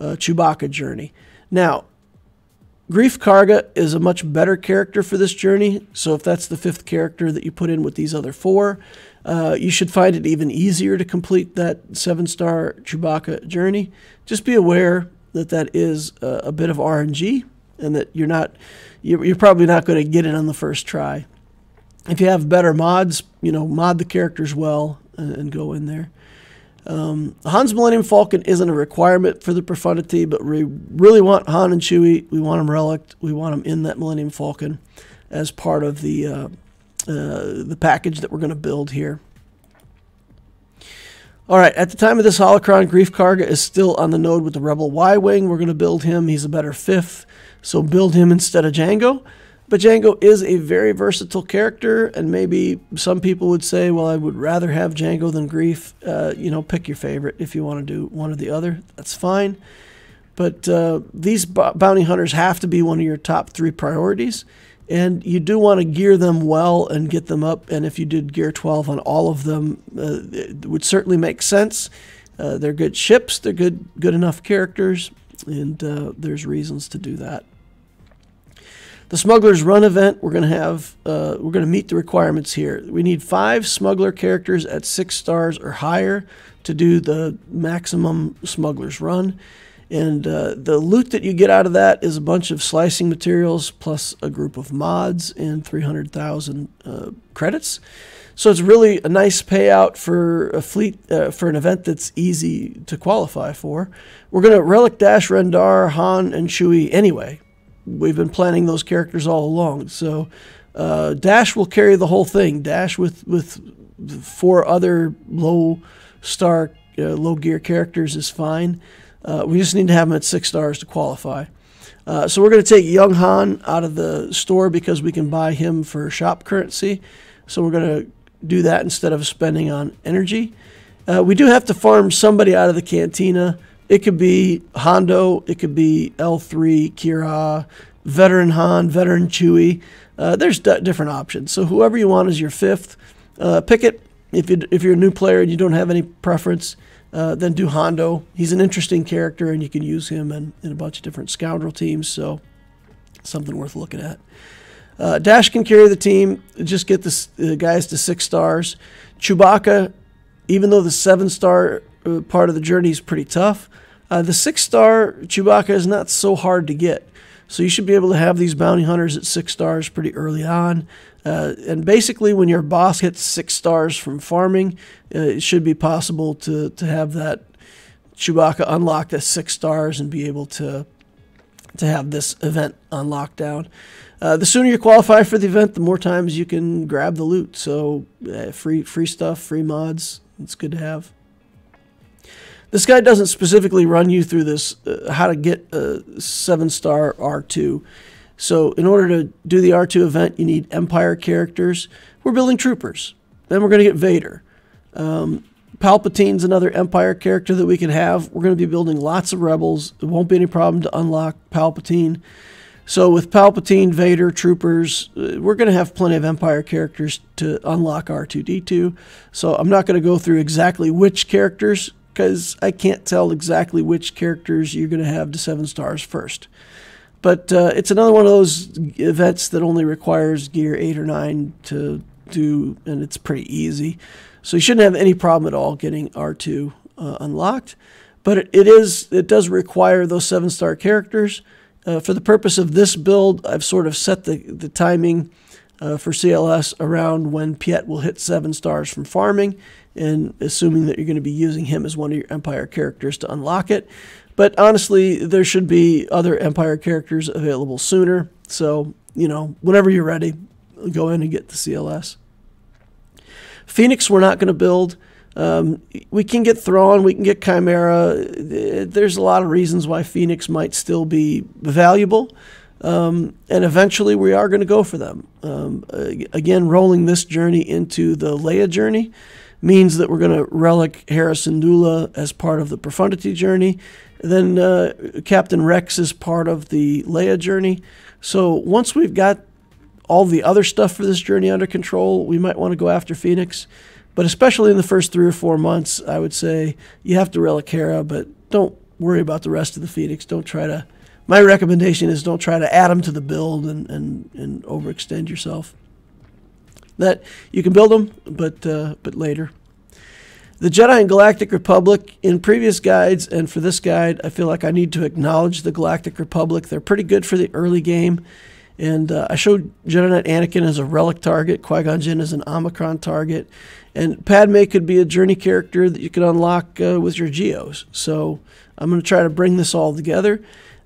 uh, Chewbacca journey. Now, Greef Karga is a much better character for this journey, so if that's the fifth character that you put in with these other four, uh, you should find it even easier to complete that seven-star Chewbacca journey. Just be aware that that is uh, a bit of R N G, and that you're not, you're, you're probably not going to get it on the first try. If you have better mods, you know, mod the characters well and, and go in there. Um, Han's Millennium Falcon isn't a requirement for the Profundity, but we really want Han and Chewie. We want them relicked. We want them in that Millennium Falcon as part of the uh, uh, the package that we're going to build here. All right, at the time of this holocron, Greef Karga is still on the node with the Rebel Y-Wing. We're going to build him. He's a better fifth, so build him instead of Jango. But Jango is a very versatile character, and maybe some people would say, well, I would rather have Jango than Greef. Uh, you know, pick your favorite if you want to do one or the other. That's fine. But uh, these bounty hunters have to be one of your top three priorities, and you do want to gear them well and get them up. And if you did gear twelve on all of them, uh, it would certainly make sense. Uh, they're good ships, they're good good enough characters, and uh, there's reasons to do that. The Smuggler's Run event, we're going to have uh, we're going to meet the requirements here. We need five smuggler characters at six stars or higher to do the maximum Smuggler's Run. And uh, the loot that you get out of that is a bunch of slicing materials plus a group of mods and three hundred thousand uh, credits. So it's really a nice payout for a fleet uh, for an event that's easy to qualify for. We're going to relic Dash Rendar, Han, and Chewie anyway. We've been planning those characters all along. So uh, Dash will carry the whole thing. Dash with with four other low star, uh, low gear characters is fine. Uh, we just need to have them at six stars to qualify. Uh, so we're going to take Young Han out of the store because we can buy him for shop currency. So we're going to do that instead of spending on energy. Uh, we do have to farm somebody out of the cantina. It could be Hondo. It could be L three, Kira, Veteran Han, Veteran Chewie. Uh, there's d different options. So whoever you want is your fifth. Uh, pick it. If, you, if you're a new player and you don't have any preference, Uh, then do Hondo. He's an interesting character, and you can use him in, in a bunch of different scoundrel teams, so something worth looking at. Uh, Dash can carry the team. Just get the uh, guys to six stars. Chewbacca, even though the seven-star uh, part of the journey is pretty tough, uh, the six-star Chewbacca is not so hard to get. So you should be able to have these bounty hunters at six stars pretty early on. Uh, and basically, when your boss hits six stars from farming, uh, it should be possible to, to have that Chewbacca unlocked at six stars and be able to, to have this event on lockdown. Uh, the sooner you qualify for the event, the more times you can grab the loot. So uh, free, free stuff, free mods, it's good to have. This guy doesn't specifically run you through this, uh, how to get a seven-star R two. So in order to do the R two event, you need Empire characters. We're building troopers. Then we're going to get Vader. Um, Palpatine's another Empire character that we can have. We're going to be building lots of Rebels. It won't be any problem to unlock Palpatine. So with Palpatine, Vader, Troopers, we're going to have plenty of Empire characters to unlock R two D two. So I'm not going to go through exactly which characters, because I can't tell exactly which characters you're going to have to seven stars first. But uh, it's another one of those events that only requires gear eight or nine to do, and it's pretty easy. So you shouldn't have any problem at all getting R two uh, unlocked. But it, it is it does require those seven-star characters. Uh, for the purpose of this build, I've sort of set the, the timing uh, for C L S around when Piett will hit seven stars from farming, and assuming that you're going to be using him as one of your Empire characters to unlock it. But honestly, there should be other Empire characters available sooner. So, you know, whenever you're ready, go in and get the C L S. Phoenix, we're not going to build. Um, we can get Thrawn, we can get Chimera. There's a lot of reasons why Phoenix might still be valuable. Um, and eventually we are going to go for them. Um, again, rolling this journey into the Leia journey means that we're going to relic Hera Syndulla as part of the Profundity journey. And then uh, Captain Rex is part of the Leia journey. So once we've got all the other stuff for this journey under control, we might want to go after Phoenix. But especially in the first three or four months, I would say you have to relic Hera, but don't worry about the rest of the Phoenix. Don't try to, my recommendation is don't try to add them to the build and, and, and overextend yourself. That you can build them, but uh, but later. The Jedi and Galactic Republic, in previous guides and for this guide, I feel like I need to acknowledge the Galactic Republic. They're pretty good for the early game. And uh, I showed Jedi Knight Anakin as a relic target, Qui-Gon Jinn as an Omicron target, and Padmé could be a journey character that you could unlock uh, with your Geos. So I'm going to try to bring this all together.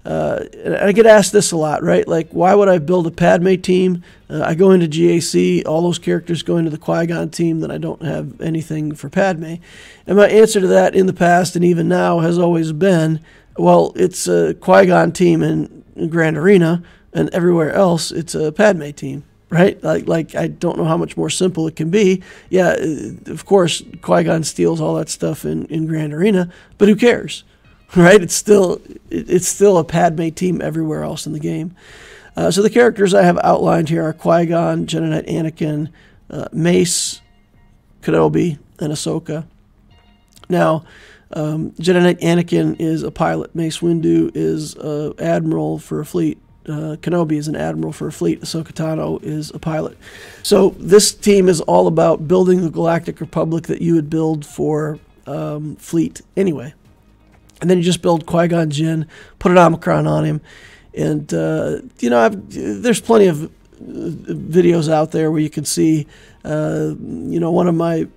Uh, and I get asked this a lot, right? Like, why would I build a Padmé team? Uh, I go into G A C, all those characters go into the Qui-Gon team, then I don't have anything for Padmé. And my answer to that in the past and even now has always been, well, it's a Qui-Gon team in Grand Arena, and everywhere else it's a Padmé team, right? Like, like I don't know how much more simple it can be. Yeah, of course, Qui-Gon steals all that stuff in, in Grand Arena, but who cares? Right, it's still it's still a Padme team everywhere else in the game. Uh, so the characters I have outlined here are Qui-Gon, Jedi Knight Anakin, uh, Mace, Kenobi, and Ahsoka. Now, um, Jedi Knight Anakin is a pilot. Mace Windu is an admiral for a fleet. Uh, Kenobi is an admiral for a fleet. Ahsoka Tano is a pilot. So this team is all about building the Galactic Republic that you would build for um, fleet anyway. And then you just build Qui-Gon Jinn, put an Omicron on him. And, uh, you know, I've, there's plenty of videos out there where you can see, uh, you know, one of my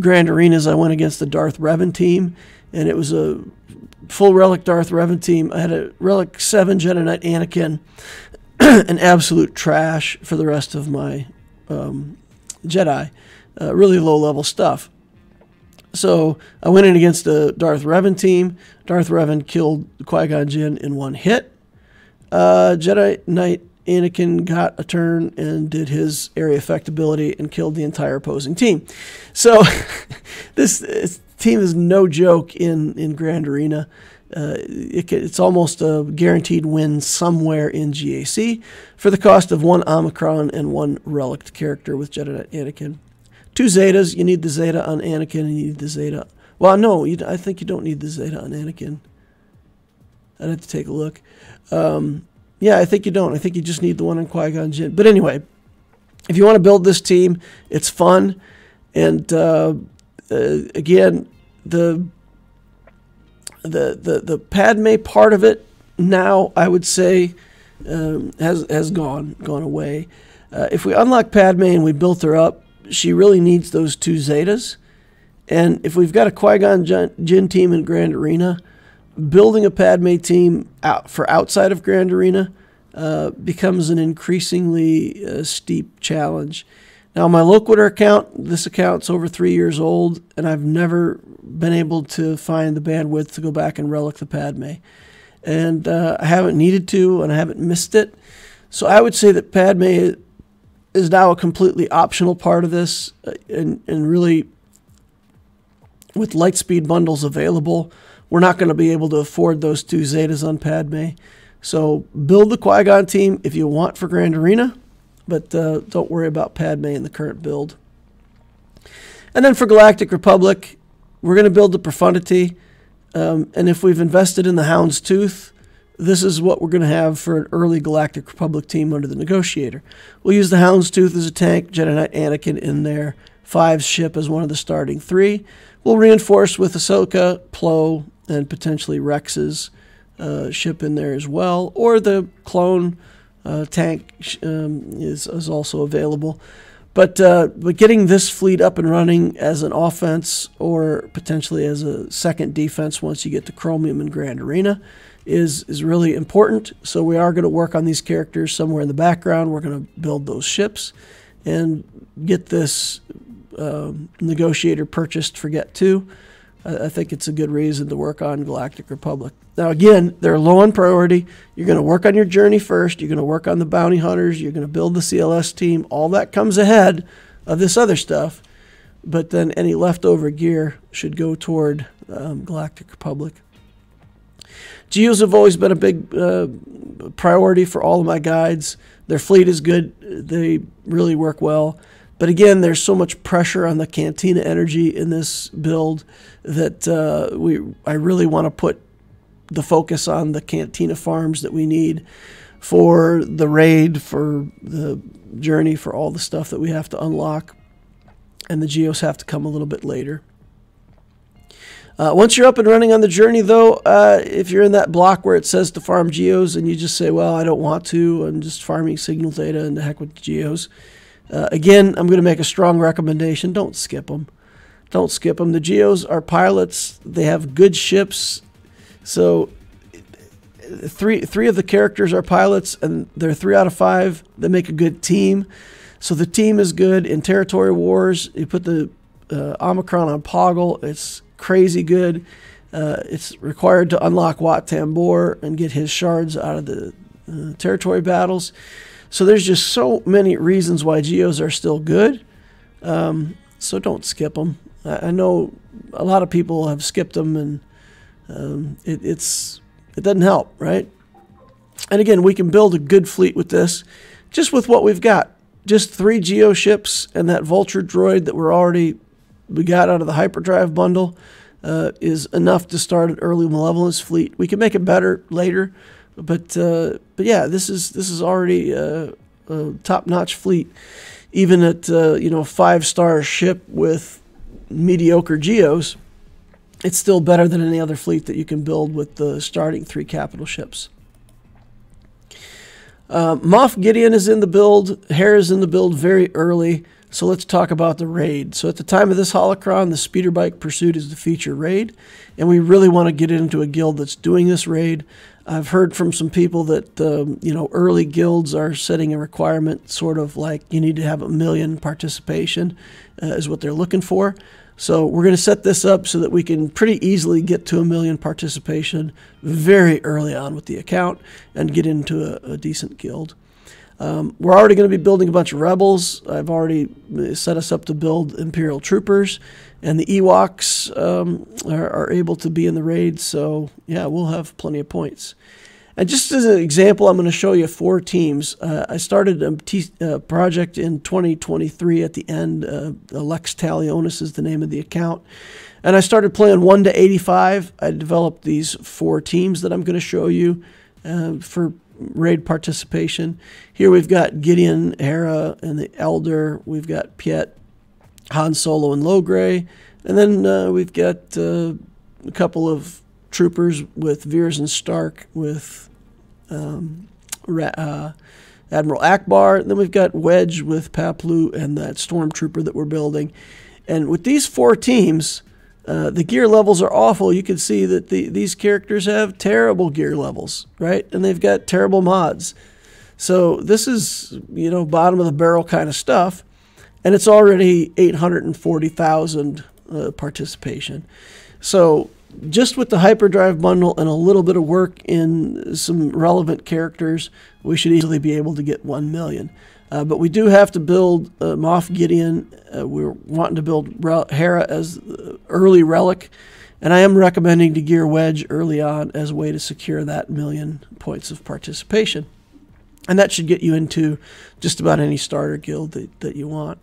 Grand Arenas, I went against the Darth Revan team, and it was a full Relic Darth Revan team. I had a Relic seven Jedi Knight Anakin, an absolute trash for the rest of my um, Jedi, uh, really low-level stuff. So I went in against the Darth Revan team. Darth Revan killed Qui-Gon Jinn in one hit. Uh, Jedi Knight Anakin got a turn and did his area effect ability and killed the entire opposing team. So this, this team is no joke in, in Grand Arena. Uh, it, it's almost a guaranteed win somewhere in G A C for the cost of one Omicron and one Relic character with Jedi Knight Anakin. Two Zetas, you need the Zeta on Anakin, and you need the Zeta... Well, no, you, I think you don't need the Zeta on Anakin. I'd have to take a look. Um, yeah, I think you don't. I think you just need the one on Qui-Gon Jinn. But anyway, if you want to build this team, it's fun. And uh, uh, again, the, the, the, the Padme part of it now, I would say, um, has, has gone, gone away. Uh, if we unlock Padme and we built her up, she really needs those two Zetas. And if we've got a Qui-Gon Jinn team in Grand Arena, building a Padme team out for outside of Grand Arena uh, becomes an increasingly uh, steep challenge. Now, my Loquitur account, this account's over three years old, and I've never been able to find the bandwidth to go back and relic the Padme. And uh, I haven't needed to, and I haven't missed it. So I would say that Padme is now a completely optional part of this, and, and really with Lightspeed bundles available, we're not going to be able to afford those two Zetas on Padme. So build the Qui-Gon team if you want for Grand Arena, but uh, don't worry about Padme in the current build. And then for Galactic Republic, we're going to build the Profundity, um, and if we've invested in the Hound's Tooth, this is what we're going to have for an early Galactic Republic team under the Negotiator. We'll use the Hound's Tooth as a tank, Jedi Knight Anakin in there, Fives ship as one of the starting three. We'll reinforce with Ahsoka, Plo, and potentially Rex's uh, ship in there as well, or the clone uh, tank um, is, is also available. But, uh, but getting this fleet up and running as an offense or potentially as a second defense once you get to Chromium and Grand Arena is, is really important. So we are going to work on these characters somewhere in the background. We're going to build those ships and get this uh, Negotiator purchased for Get two. I, I think it's a good reason to work on Galactic Republic. Now again, they're low on priority. You're going to work on your journey first. You're going to work on the bounty hunters. You're going to build the C L S team. All that comes ahead of this other stuff. But then any leftover gear should go toward um, Galactic Republic. Geos have always been a big uh, priority for all of my guides. Their fleet is good. They really work well. But again, there's so much pressure on the Cantina energy in this build that uh, we I really want to put the focus on the Cantina farms that we need for the raid, for the journey, for all the stuff that we have to unlock. And the Geos have to come a little bit later. Uh, once you're up and running on the journey, though, uh, if you're in that block where it says to farm Geos and you just say, well, I don't want to, I'm just farming signal data and the heck with the Geos. Uh, again, I'm going to make a strong recommendation. Don't skip them. Don't skip them. The Geos are pilots. They have good ships. So three three of the characters are pilots, and they're three out of five. They make a good team. So the team is good. In Territory Wars, you put the uh, Omicron on Poggle. It's crazy good. Uh, it's required to unlock Wat Tambor and get his shards out of the uh, territory battles. So there's just so many reasons why Geos are still good. Um, so don't skip them. I, I know a lot of people have skipped them, and um, it, it's it doesn't help, right? And again, we can build a good fleet with this, just with what we've got. Just three Geo ships and that Vulture droid that we're already we got out of the hyperdrive bundle uh, is enough to start an early Malevolence fleet. We can make it better later, but uh, but yeah, this is this is already a, a top-notch fleet, even at uh, you know, five-star ship with mediocre Geos. It's still better than any other fleet that you can build with the starting three capital ships. Uh, Moff Gideon is in the build. Hera is in the build very early. So let's talk about the raid. So at the time of this holocron, the speeder bike pursuit is the feature raid, and we really want to get into a guild that's doing this raid. I've heard from some people that um, you know, early guilds are setting a requirement, sort of like you need to have a million participation uh, is what they're looking for. So we're going to set this up so that we can pretty easily get to a million participation very early on with the account and get into a, a decent guild. Um, we're already going to be building a bunch of rebels. I've already set us up to build Imperial troopers, and the Ewoks um, are, are able to be in the raid. So yeah, we'll have plenty of points. And just as an example, I'm going to show you four teams. Uh, I started a t uh, project in twenty twenty-three at the end. Uh, Lex Talionis is the name of the account. And I started playing one to eighty-five. I developed these four teams that I'm going to show you uh, for raid participation. Here we've got Gideon, Hera, and the Elder. We've got Piett, Han Solo, and Logray. And then uh, we've got uh, a couple of troopers with Veers and Stark with um, uh, Admiral Ackbar. And then we've got Wedge with Paplu and that Stormtrooper that we're building. And with these four teams, uh, the gear levels are awful. You can see that the, these characters have terrible gear levels, right? And they've got terrible mods. So this is, you know, bottom of the barrel kind of stuff. And it's already eight hundred forty thousand uh, participation. So just with the hyperdrive bundle and a little bit of work in some relevant characters, we should easily be able to get one million. Uh, but we do have to build uh, Moff Gideon. Uh, we're wanting to build Re Hera as early relic, and I am recommending to gear Wedge early on as a way to secure that million points of participation. And that should get you into just about any starter guild that, that you want.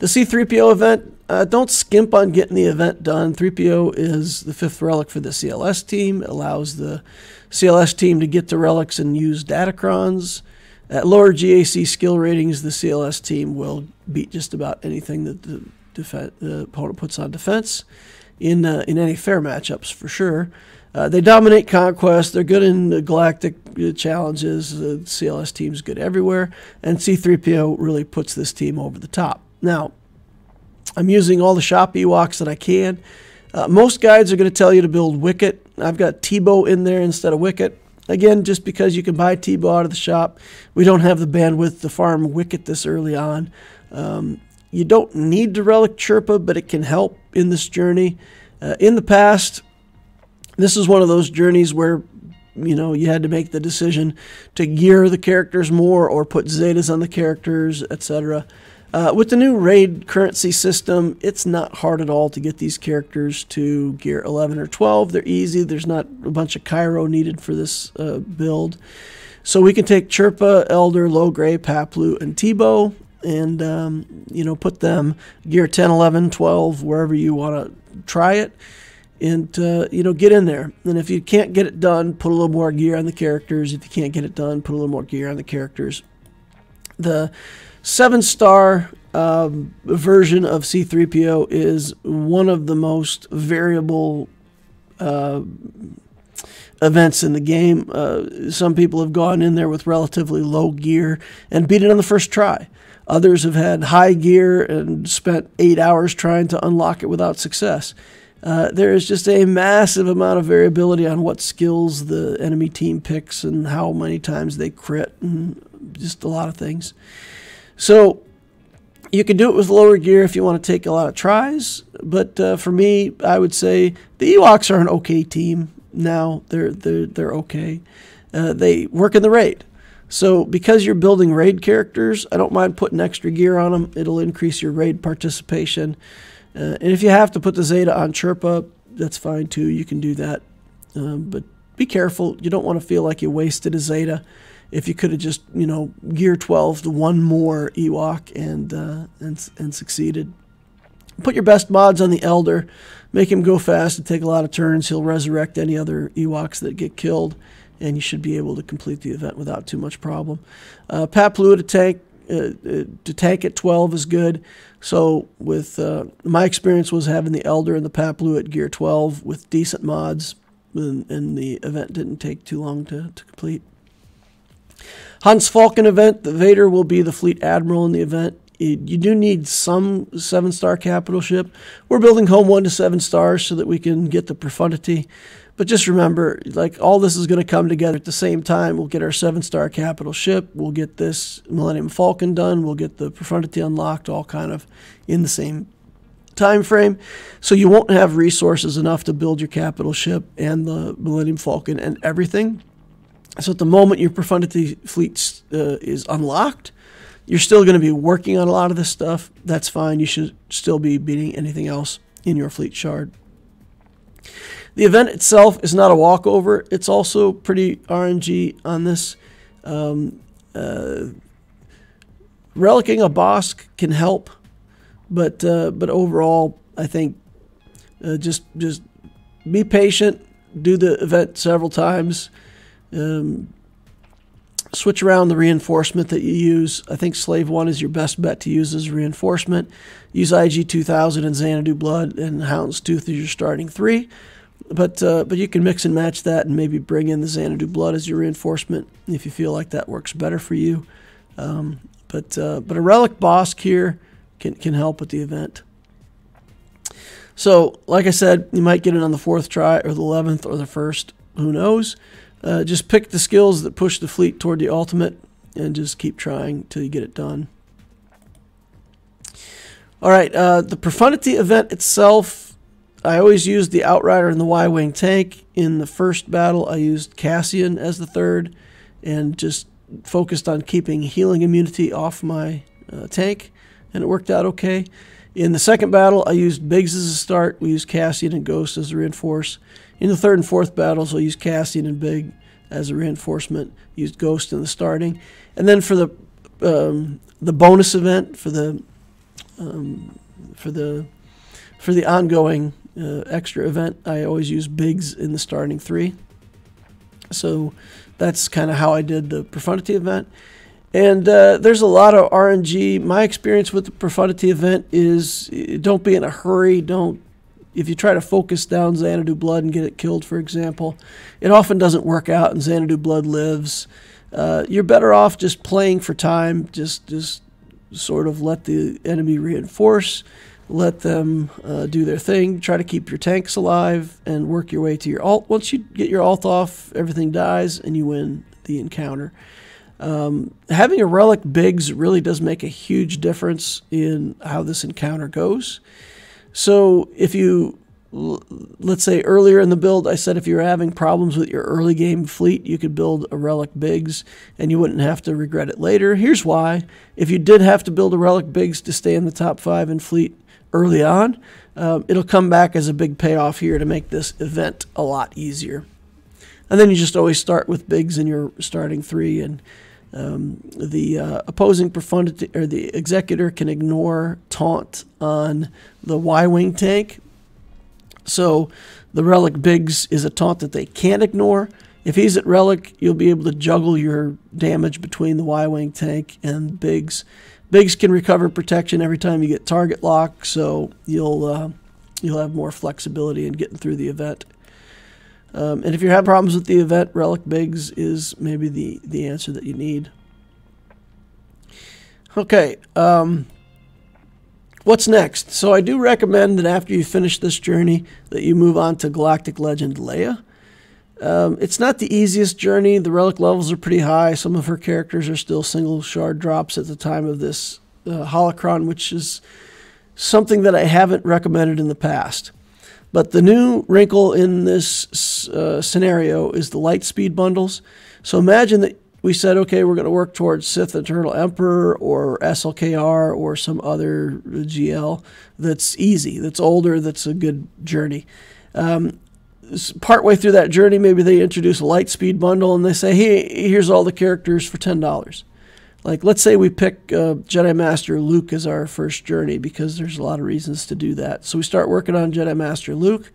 The C three P O event, uh, don't skimp on getting the event done. three P O is the fifth relic for the C L S team. It allows the C L S team to get to relics and use datacrons. At lower G A C skill ratings, the C L S team will beat just about anything that the, the opponent puts on defense in, uh, in any fair matchups, for sure. Uh, they dominate Conquest. They're good in the Galactic uh, Challenges. The C L S team's good everywhere. And C three P O really puts this team over the top. Now, I'm using all the shop Ewoks that I can. Uh, most guides are going to tell you to build Wicket. I've got Tebow in there instead of Wicket. Again, just because you can buy Tebow out of the shop, we don't have the bandwidth to farm Wicket this early on. Um, you don't need to relic Chirpa, but it can help in this journey. Uh, in the past, this is one of those journeys where, you know, you had to make the decision to gear the characters more or put Zetas on the characters, et cetera. Uh, with the new raid currency system, it's not hard at all to get these characters to gear eleven or twelve. They're easy. There's not a bunch of Cairo needed for this uh, build. So we can take Chirpa, Elder, Logray, Paplu, and Tebow and, um, you know, put them gear ten, eleven, twelve, wherever you want to try it. And, uh, you know, get in there. And if you can't get it done, put a little more gear on the characters. If you can't get it done, put a little more gear on the characters. The seven-star um, version of C three P O is one of the most variable uh, events in the game. Uh, some people have gone in there with relatively low gear and beat it on the first try. Others have had high gear and spent eight hours trying to unlock it without success. Uh, there is just a massive amount of variability on what skills the enemy team picks and how many times they crit and just a lot of things. So you can do it with lower gear if you want to take a lot of tries, but uh, for me, I would say the Ewoks are an okay team now. They're, they're, they're okay. Uh, they work in the raid. So because you're building raid characters, I don't mind putting extra gear on them. It'll increase your raid participation. Uh, and if you have to put the Zeta on Chirpa, that's fine too. You can do that. Um, but be careful. You don't want to feel like you wasted a Zeta if you could have just, you know, gear twelve to one more Ewok and, uh, and, and succeeded. Put your best mods on the Elder. Make him go fast and take a lot of turns. He'll resurrect any other Ewoks that get killed, and you should be able to complete the event without too much problem. Uh, Papalua to tank, Uh, to tank at twelve is good. So with uh, my experience was having the Elder and the Papalua at gear twelve with decent mods, and, and the event didn't take too long to, to complete. Hound's Falcon event, the Vader will be the fleet admiral in the event. You, you do need some seven star capital ship. We're building Home One to seven stars so that we can get the Profundity. But just remember, like, all this is going to come together at the same time. We'll get our seven star capital ship. We'll get this Millennium Falcon done. We'll get the Profundity unlocked, all kind of in the same time frame. So you won't have resources enough to build your capital ship and the Millennium Falcon and everything. So at the moment your Profundity fleet uh, is unlocked, you're still going to be working on a lot of this stuff. That's fine. You should still be beating anything else in your fleet shard. The event itself is not a walkover. It's also pretty R N G on this. Um, uh, relicking a Bossk can help, but uh, but overall, I think uh, just just be patient. Do the event several times. Um, switch around the reinforcement that you use. I think Slave One is your best bet to use as reinforcement. Use I G two thousand and Xanadu Blood and Hound's Tooth as your starting three. But uh, but you can mix and match that and maybe bring in the Xanadu Blood as your reinforcement if you feel like that works better for you. Um, but uh, but a Relic Bossk here can, can help with the event. So, like I said, you might get it on the fourth try or the eleventh or the first. Who knows? Uh, just pick the skills that push the fleet toward the ultimate and just keep trying till you get it done. All right, uh, the Profundity event itself, I always used the Outrider and the Y-Wing tank. In the first battle, I used Cassian as the third and just focused on keeping healing immunity off my uh, tank, and it worked out okay. In the second battle, I used Biggs as a start. We used Cassian and Ghost as a reinforce. In the third and fourth battles, I used Cassian and Big as a reinforcement, used Ghost in the starting. And then for the, um, the bonus event, for the, um, for the, for the ongoing Uh, extra event, I always use Biggs in the starting three. So that's kind of how I did the Profundity event. And uh, there's a lot of R N G. My experience with the Profundity event is don't be in a hurry. Don't, if you try to focus down Xanadu Blood and get it killed, for example, it often doesn't work out and Xanadu Blood lives. Uh, you're better off just playing for time. Just, just sort of let the enemy reinforce. Let them uh, do their thing. Try to keep your tanks alive and work your way to your ult. Once you get your ult off, everything dies and you win the encounter. Um, having a Relic Biggs really does make a huge difference in how this encounter goes. So if you, let's say earlier in the build, I said if you're having problems with your early game fleet, you could build a Relic Biggs and you wouldn't have to regret it later. Here's why. If you did have to build a Relic Biggs to stay in the top five in fleet early on, um, it'll come back as a big payoff here to make this event a lot easier. And then you just always start with Biggs in your starting three, and um, the uh, opposing Profundity or the Executor can ignore taunt on the Y-Wing tank. So the Relic Biggs is a taunt that they can't ignore. If he's at Relic, you'll be able to juggle your damage between the Y-Wing tank and Biggs. Biggs can recover protection every time you get target lock, so you'll uh, you'll have more flexibility in getting through the event. Um, and if you have problems with the event, Relic Biggs is maybe the, the answer that you need. Okay, um, what's next? So I do recommend that after you finish this journey that you move on to Galactic Legend Leia. Um, it's not the easiest journey. The relic levels are pretty high. Some of her characters are still single shard drops at the time of this uh, holocron, which is something that I haven't recommended in the past. But the new wrinkle in this uh, scenario is the Lightspeed Bundles. So imagine that we said, okay, we're going to work towards Sith Eternal Emperor or S L K R or some other G L that's easy, that's older, that's a good journey. Um, partway through that journey, maybe they introduce a Lightspeed Bundle and they say, hey, here's all the characters for ten dollars. Like, let's say we pick uh, Jedi Master Luke as our first journey because there's a lot of reasons to do that. So we start working on Jedi Master Luke,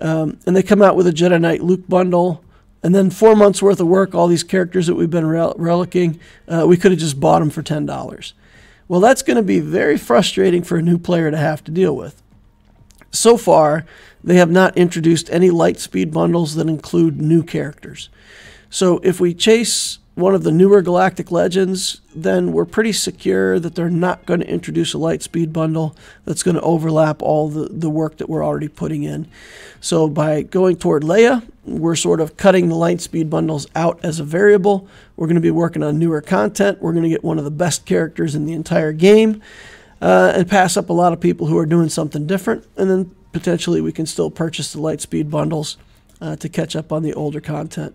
um, and they come out with a Jedi Knight Luke Bundle. And then four months worth of work, all these characters that we've been rel relicking, uh, we could have just bought them for ten dollars. Well, that's going to be very frustrating for a new player to have to deal with. So far, they have not introduced any Lightspeed Bundles that include new characters. So if we chase one of the newer Galactic Legends, then we're pretty secure that they're not going to introduce a Lightspeed Bundle that's going to overlap all the, the work that we're already putting in. So by going toward Leia, we're sort of cutting the Lightspeed Bundles out as a variable. We're going to be working on newer content. We're going to get one of the best characters in the entire game uh, and pass up a lot of people who are doing something different. And then potentially we can still purchase the Lightspeed Bundles uh, to catch up on the older content.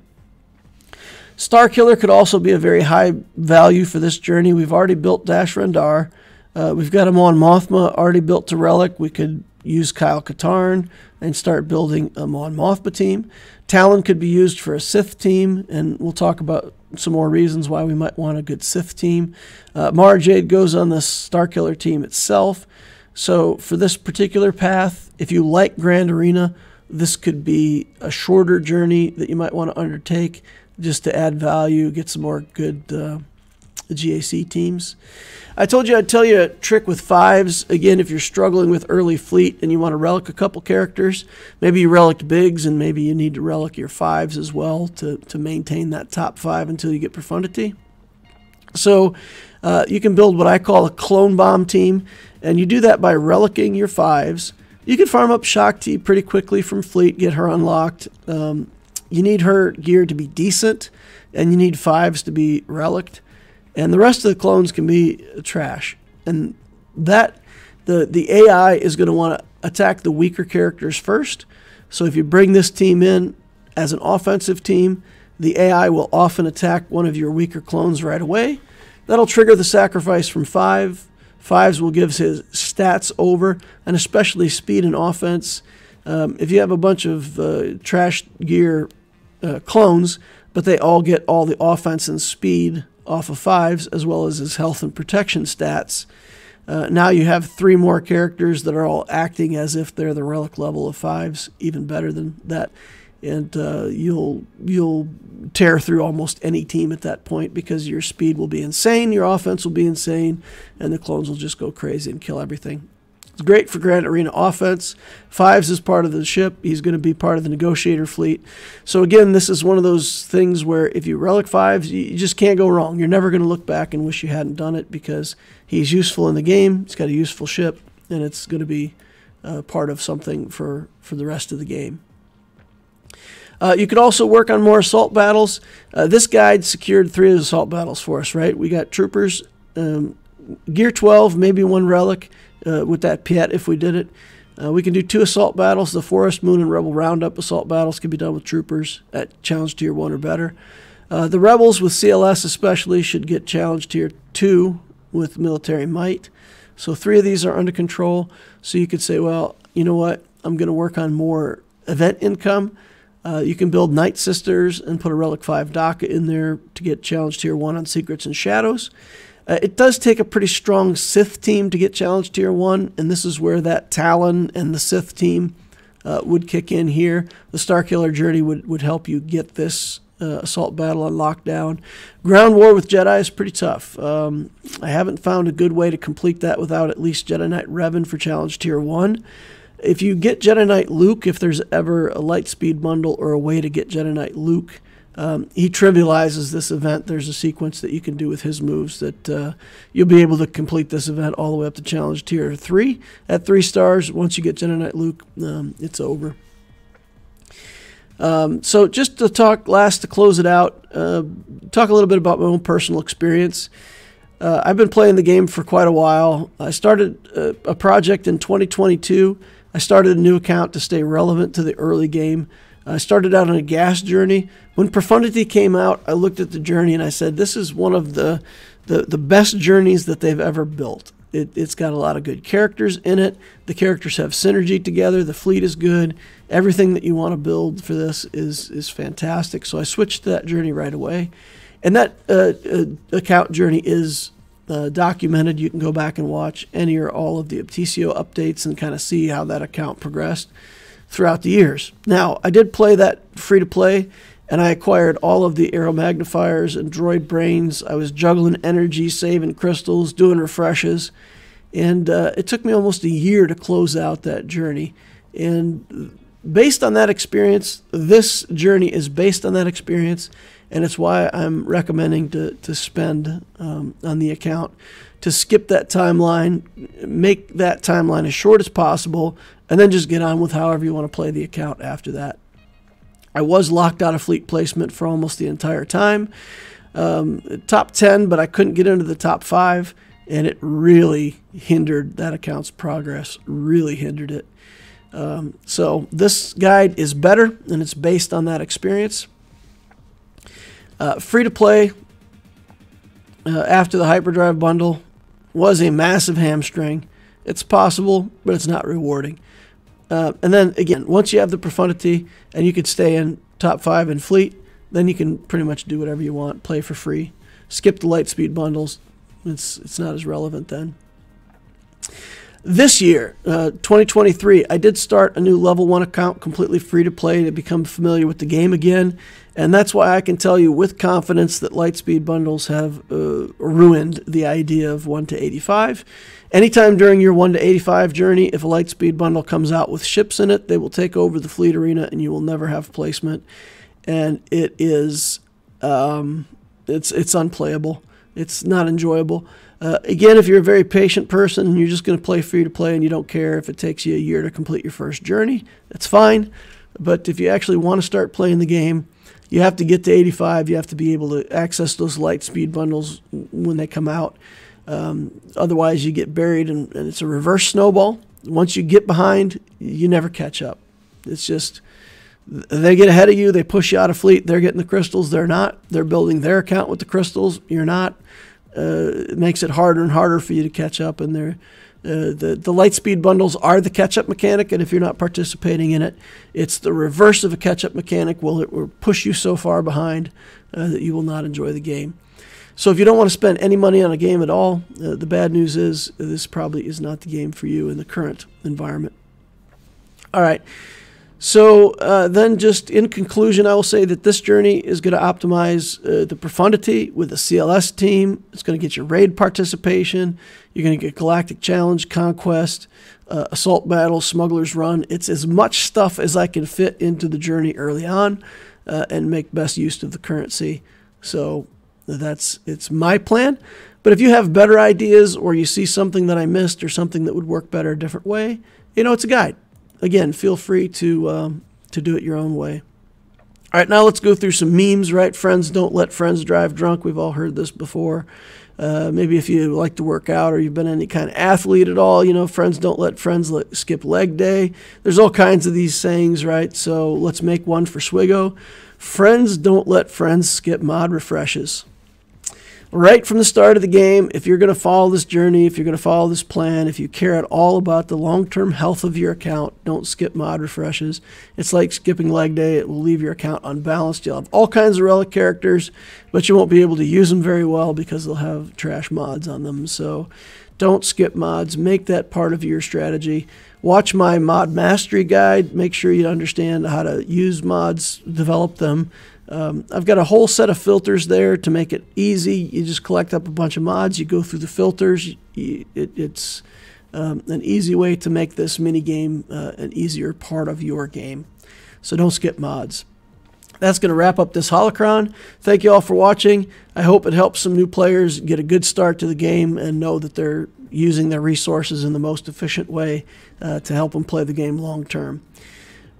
Starkiller could also be a very high value for this journey. We've already built Dash Rendar. Uh, we've got a Mon Mothma already built to Relic. We could use Kyle Katarn and start building a Mon Mothma team. Talon could be used for a Sith team, and we'll talk about some more reasons why we might want a good Sith team. Uh, Mara Jade goes on the Starkiller team itself. So for this particular path, if you like Grand Arena, this could be a shorter journey that you might want to undertake, just to add value, get some more good uh, G A C teams. I told you I'd tell you a trick with Fives. Again, if you're struggling with early fleet and you want to relic a couple characters, maybe you relic Biggs and maybe you need to relic your Fives as well to, to maintain that top five until you get Profundity. So uh, you can build what I call a clone bomb team, and you do that by relicking your Fives. You can farm up Shakti pretty quickly from fleet, get her unlocked. Um, You need her gear to be decent, and you need Fives to be relicked, and the rest of the clones can be trash. And that the the A I is going to want to attack the weaker characters first. So if you bring this team in as an offensive team, the A I will often attack one of your weaker clones right away. That'll trigger the sacrifice from Five. Fives will give his stats over, and especially speed and offense. Um, if you have a bunch of uh, trash gear Uh, clones, but they all get all the offense and speed off of Fives, as well as his health and protection stats. Uh, now you have three more characters that are all acting as if they're the relic level of Fives, even better than that, and uh, you'll you'll tear through almost any team at that point because your speed will be insane, your offense will be insane, and the clones will just go crazy and kill everything. It's great for Grand Arena offense. Fives is part of the ship. He's going to be part of the negotiator fleet. So again, this is one of those things where if you relic Fives, you just can't go wrong. You're never going to look back and wish you hadn't done it because he's useful in the game. He's got a useful ship, and it's going to be uh, part of something for, for the rest of the game. Uh, you could also work on more assault battles. Uh, this guide secured three of the assault battles for us, right? We got troopers, um, Gear twelve, maybe one relic, Uh, with that Piett if we did it. Uh, we can do two assault battles. The Forest, Moon, and Rebel Roundup assault battles can be done with troopers at Challenge Tier one or better. Uh, the Rebels with C L S especially should get Challenge Tier two with Military Might. So three of these are under control. So you could say, well, you know what? I'm going to work on more event income. Uh, you can build Night Sisters and put a Relic five Daca in there to get Challenge Tier one on Secrets and Shadows. Uh, it does take a pretty strong Sith team to get Challenge Tier one, and this is where that Talon and the Sith team uh, would kick in here. The Starkiller journey would, would help you get this uh, assault battle on lockdown. Ground war with Jedi is pretty tough. Um, I haven't found a good way to complete that without at least Jedi Knight Revan for Challenge Tier one. If you get Jedi Knight Luke, if there's ever a Lightspeed Bundle or a way to get Jedi Knight Luke, Um, he trivializes this event. There's a sequence that you can do with his moves that uh, you'll be able to complete this event all the way up to challenge tier three. At three stars, once you get Jedi Knight Luke, um, it's over. Um, so just to talk last, to close it out, uh, talk a little bit about my own personal experience. Uh, I've been playing the game for quite a while. I started a, a project in twenty twenty-two. I started a new account to stay relevant to the early game. I started out on a gas journey. When Profundity came out, I looked at the journey and I said, this is one of the, the, the best journeys that they've ever built. It, it's got a lot of good characters in it. The characters have synergy together. The fleet is good. Everything that you want to build for this is, is fantastic. So I switched to that journey right away. And that uh, uh, account journey is uh, documented. You can go back and watch any or all of the Opticio updates and kind of see how that account progressed throughout the years. Now, I did play that free-to-play, and I acquired all of the aero magnifiers and droid brains. I was juggling energy, saving crystals, doing refreshes, and uh, it took me almost a year to close out that journey. And based on that experience, this journey is based on that experience, and it's why I'm recommending to, to spend um, on the account, to skip that timeline, make that timeline as short as possible, and then just get on with however you want to play the account after that. I was locked out of fleet placement for almost the entire time. Um, top ten, but I couldn't get into the top five, and it really hindered that account's progress, really hindered it. Um, so this guide is better, and it's based on that experience. Uh, free to play uh, after the HyperDrive Bundle was a massive hamstring. It's possible, but it's not rewarding. Uh, and then, again, once you have the Profundity and you can stay in top five in fleet, then you can pretty much do whatever you want, play for free. Skip the Lightspeed Bundles. It's, it's not as relevant then. This year, uh, twenty twenty-three, I did start a new level one account, completely free to play, to become familiar with the game again. And that's why I can tell you with confidence that Lightspeed Bundles have uh, ruined the idea of one to eighty-five. Anytime during your one to eighty-five journey, if a Lightspeed Bundle comes out with ships in it, they will take over the fleet arena and you will never have placement. And it is, um, it's, it's unplayable. It's not enjoyable. Uh, again, if you're a very patient person and you're just going to play free-to-play and you don't care if it takes you a year to complete your first journey, that's fine. But if you actually want to start playing the game, you have to get to eighty-five. You have to be able to access those Lightspeed Bundles when they come out. Um, otherwise, you get buried, and, and it's a reverse snowball. Once you get behind, you never catch up. It's just they get ahead of you. They push you out of fleet. They're getting the crystals. They're not. They're building their account with the crystals. You're not. Uh, it makes it harder and harder for you to catch up. And they're, uh, the, the Lightspeed Bundles are the catch-up mechanic, and if you're not participating in it, it's the reverse of a catch-up mechanic. Well, it will push you so far behind uh, that you will not enjoy the game. So if you don't want to spend any money on a game at all, uh, the bad news is this probably is not the game for you in the current environment. All right. So uh, then just in conclusion, I will say that this journey is going to optimize uh, the Profundity with the C L S team. It's going to get your raid participation. You're going to get Galactic Challenge, Conquest, uh, Assault Battle, Smuggler's Run. It's as much stuff as I can fit into the journey early on uh, and make best use of the currency. So that's it's my plan. But if you have better ideas or you see something that I missed or something that would work better a different way, you know, it's a guide. Again, feel free to um, to do it your own way. All right, now let's go through some memes, right? Friends don't let friends drive drunk. We've all heard this before. Uh, maybe if you like to work out or you've been any kind of athlete at all, you know, friends don't let friends le skip leg day. There's all kinds of these sayings, right? So let's make one for Swiggo. Friends don't let friends skip mod refreshes. Right from the start of the game, if you're going to follow this journey, if you're going to follow this plan, if you care at all about the long-term health of your account, don't skip mod refreshes. It's like skipping leg day. It will leave your account unbalanced. You'll have all kinds of relic characters, but you won't be able to use them very well because they'll have trash mods on them. So don't skip mods. Make that part of your strategy. Watch my mod mastery guide. Make sure you understand how to use mods, develop them. Um, I've got a whole set of filters there to make it easy. You just collect up a bunch of mods. You go through the filters. You, it, it's um, an easy way to make this minigame uh, an easier part of your game. So don't skip mods. that's going to wrap up this holocron. Thank you all for watching. I hope it helps some new players get a good start to the game and know that they're using their resources in the most efficient way uh, to help them play the game long term.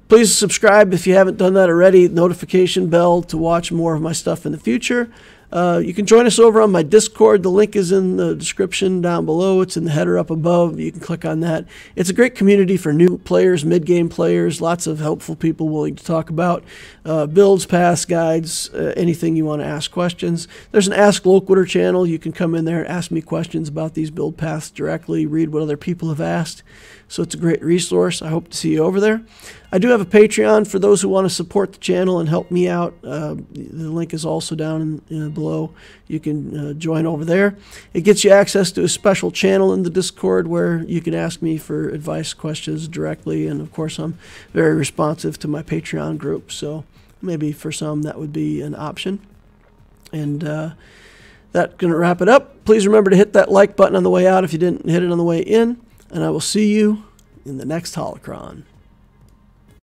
Please subscribe if you haven't done that already. Notification bell to watch more of my stuff in the future. Uh, you can join us over on my Discord. The link is in the description down below. It's in the header up above. You can click on that. It's a great community for new players, mid-game players, lots of helpful people willing to talk about uh, builds, paths, guides, uh, anything you want to ask questions. There's an Ask Loquitur channel. You can come in there and ask me questions about these build paths directly, read what other people have asked. So it's a great resource. I hope to see you over there. I do have a Patreon for those who want to support the channel and help me out. Uh, the link is also down in, uh, below. You can uh, join over there. It gets you access to a special channel in the Discord where you can ask me for advice, questions directly. And of course, I'm very responsive to my Patreon group. So maybe for some, that would be an option. And uh, that's going to wrap it up. Please remember to hit that like button on the way out if you didn't hit it on the way in. And I will see you in the next holocron.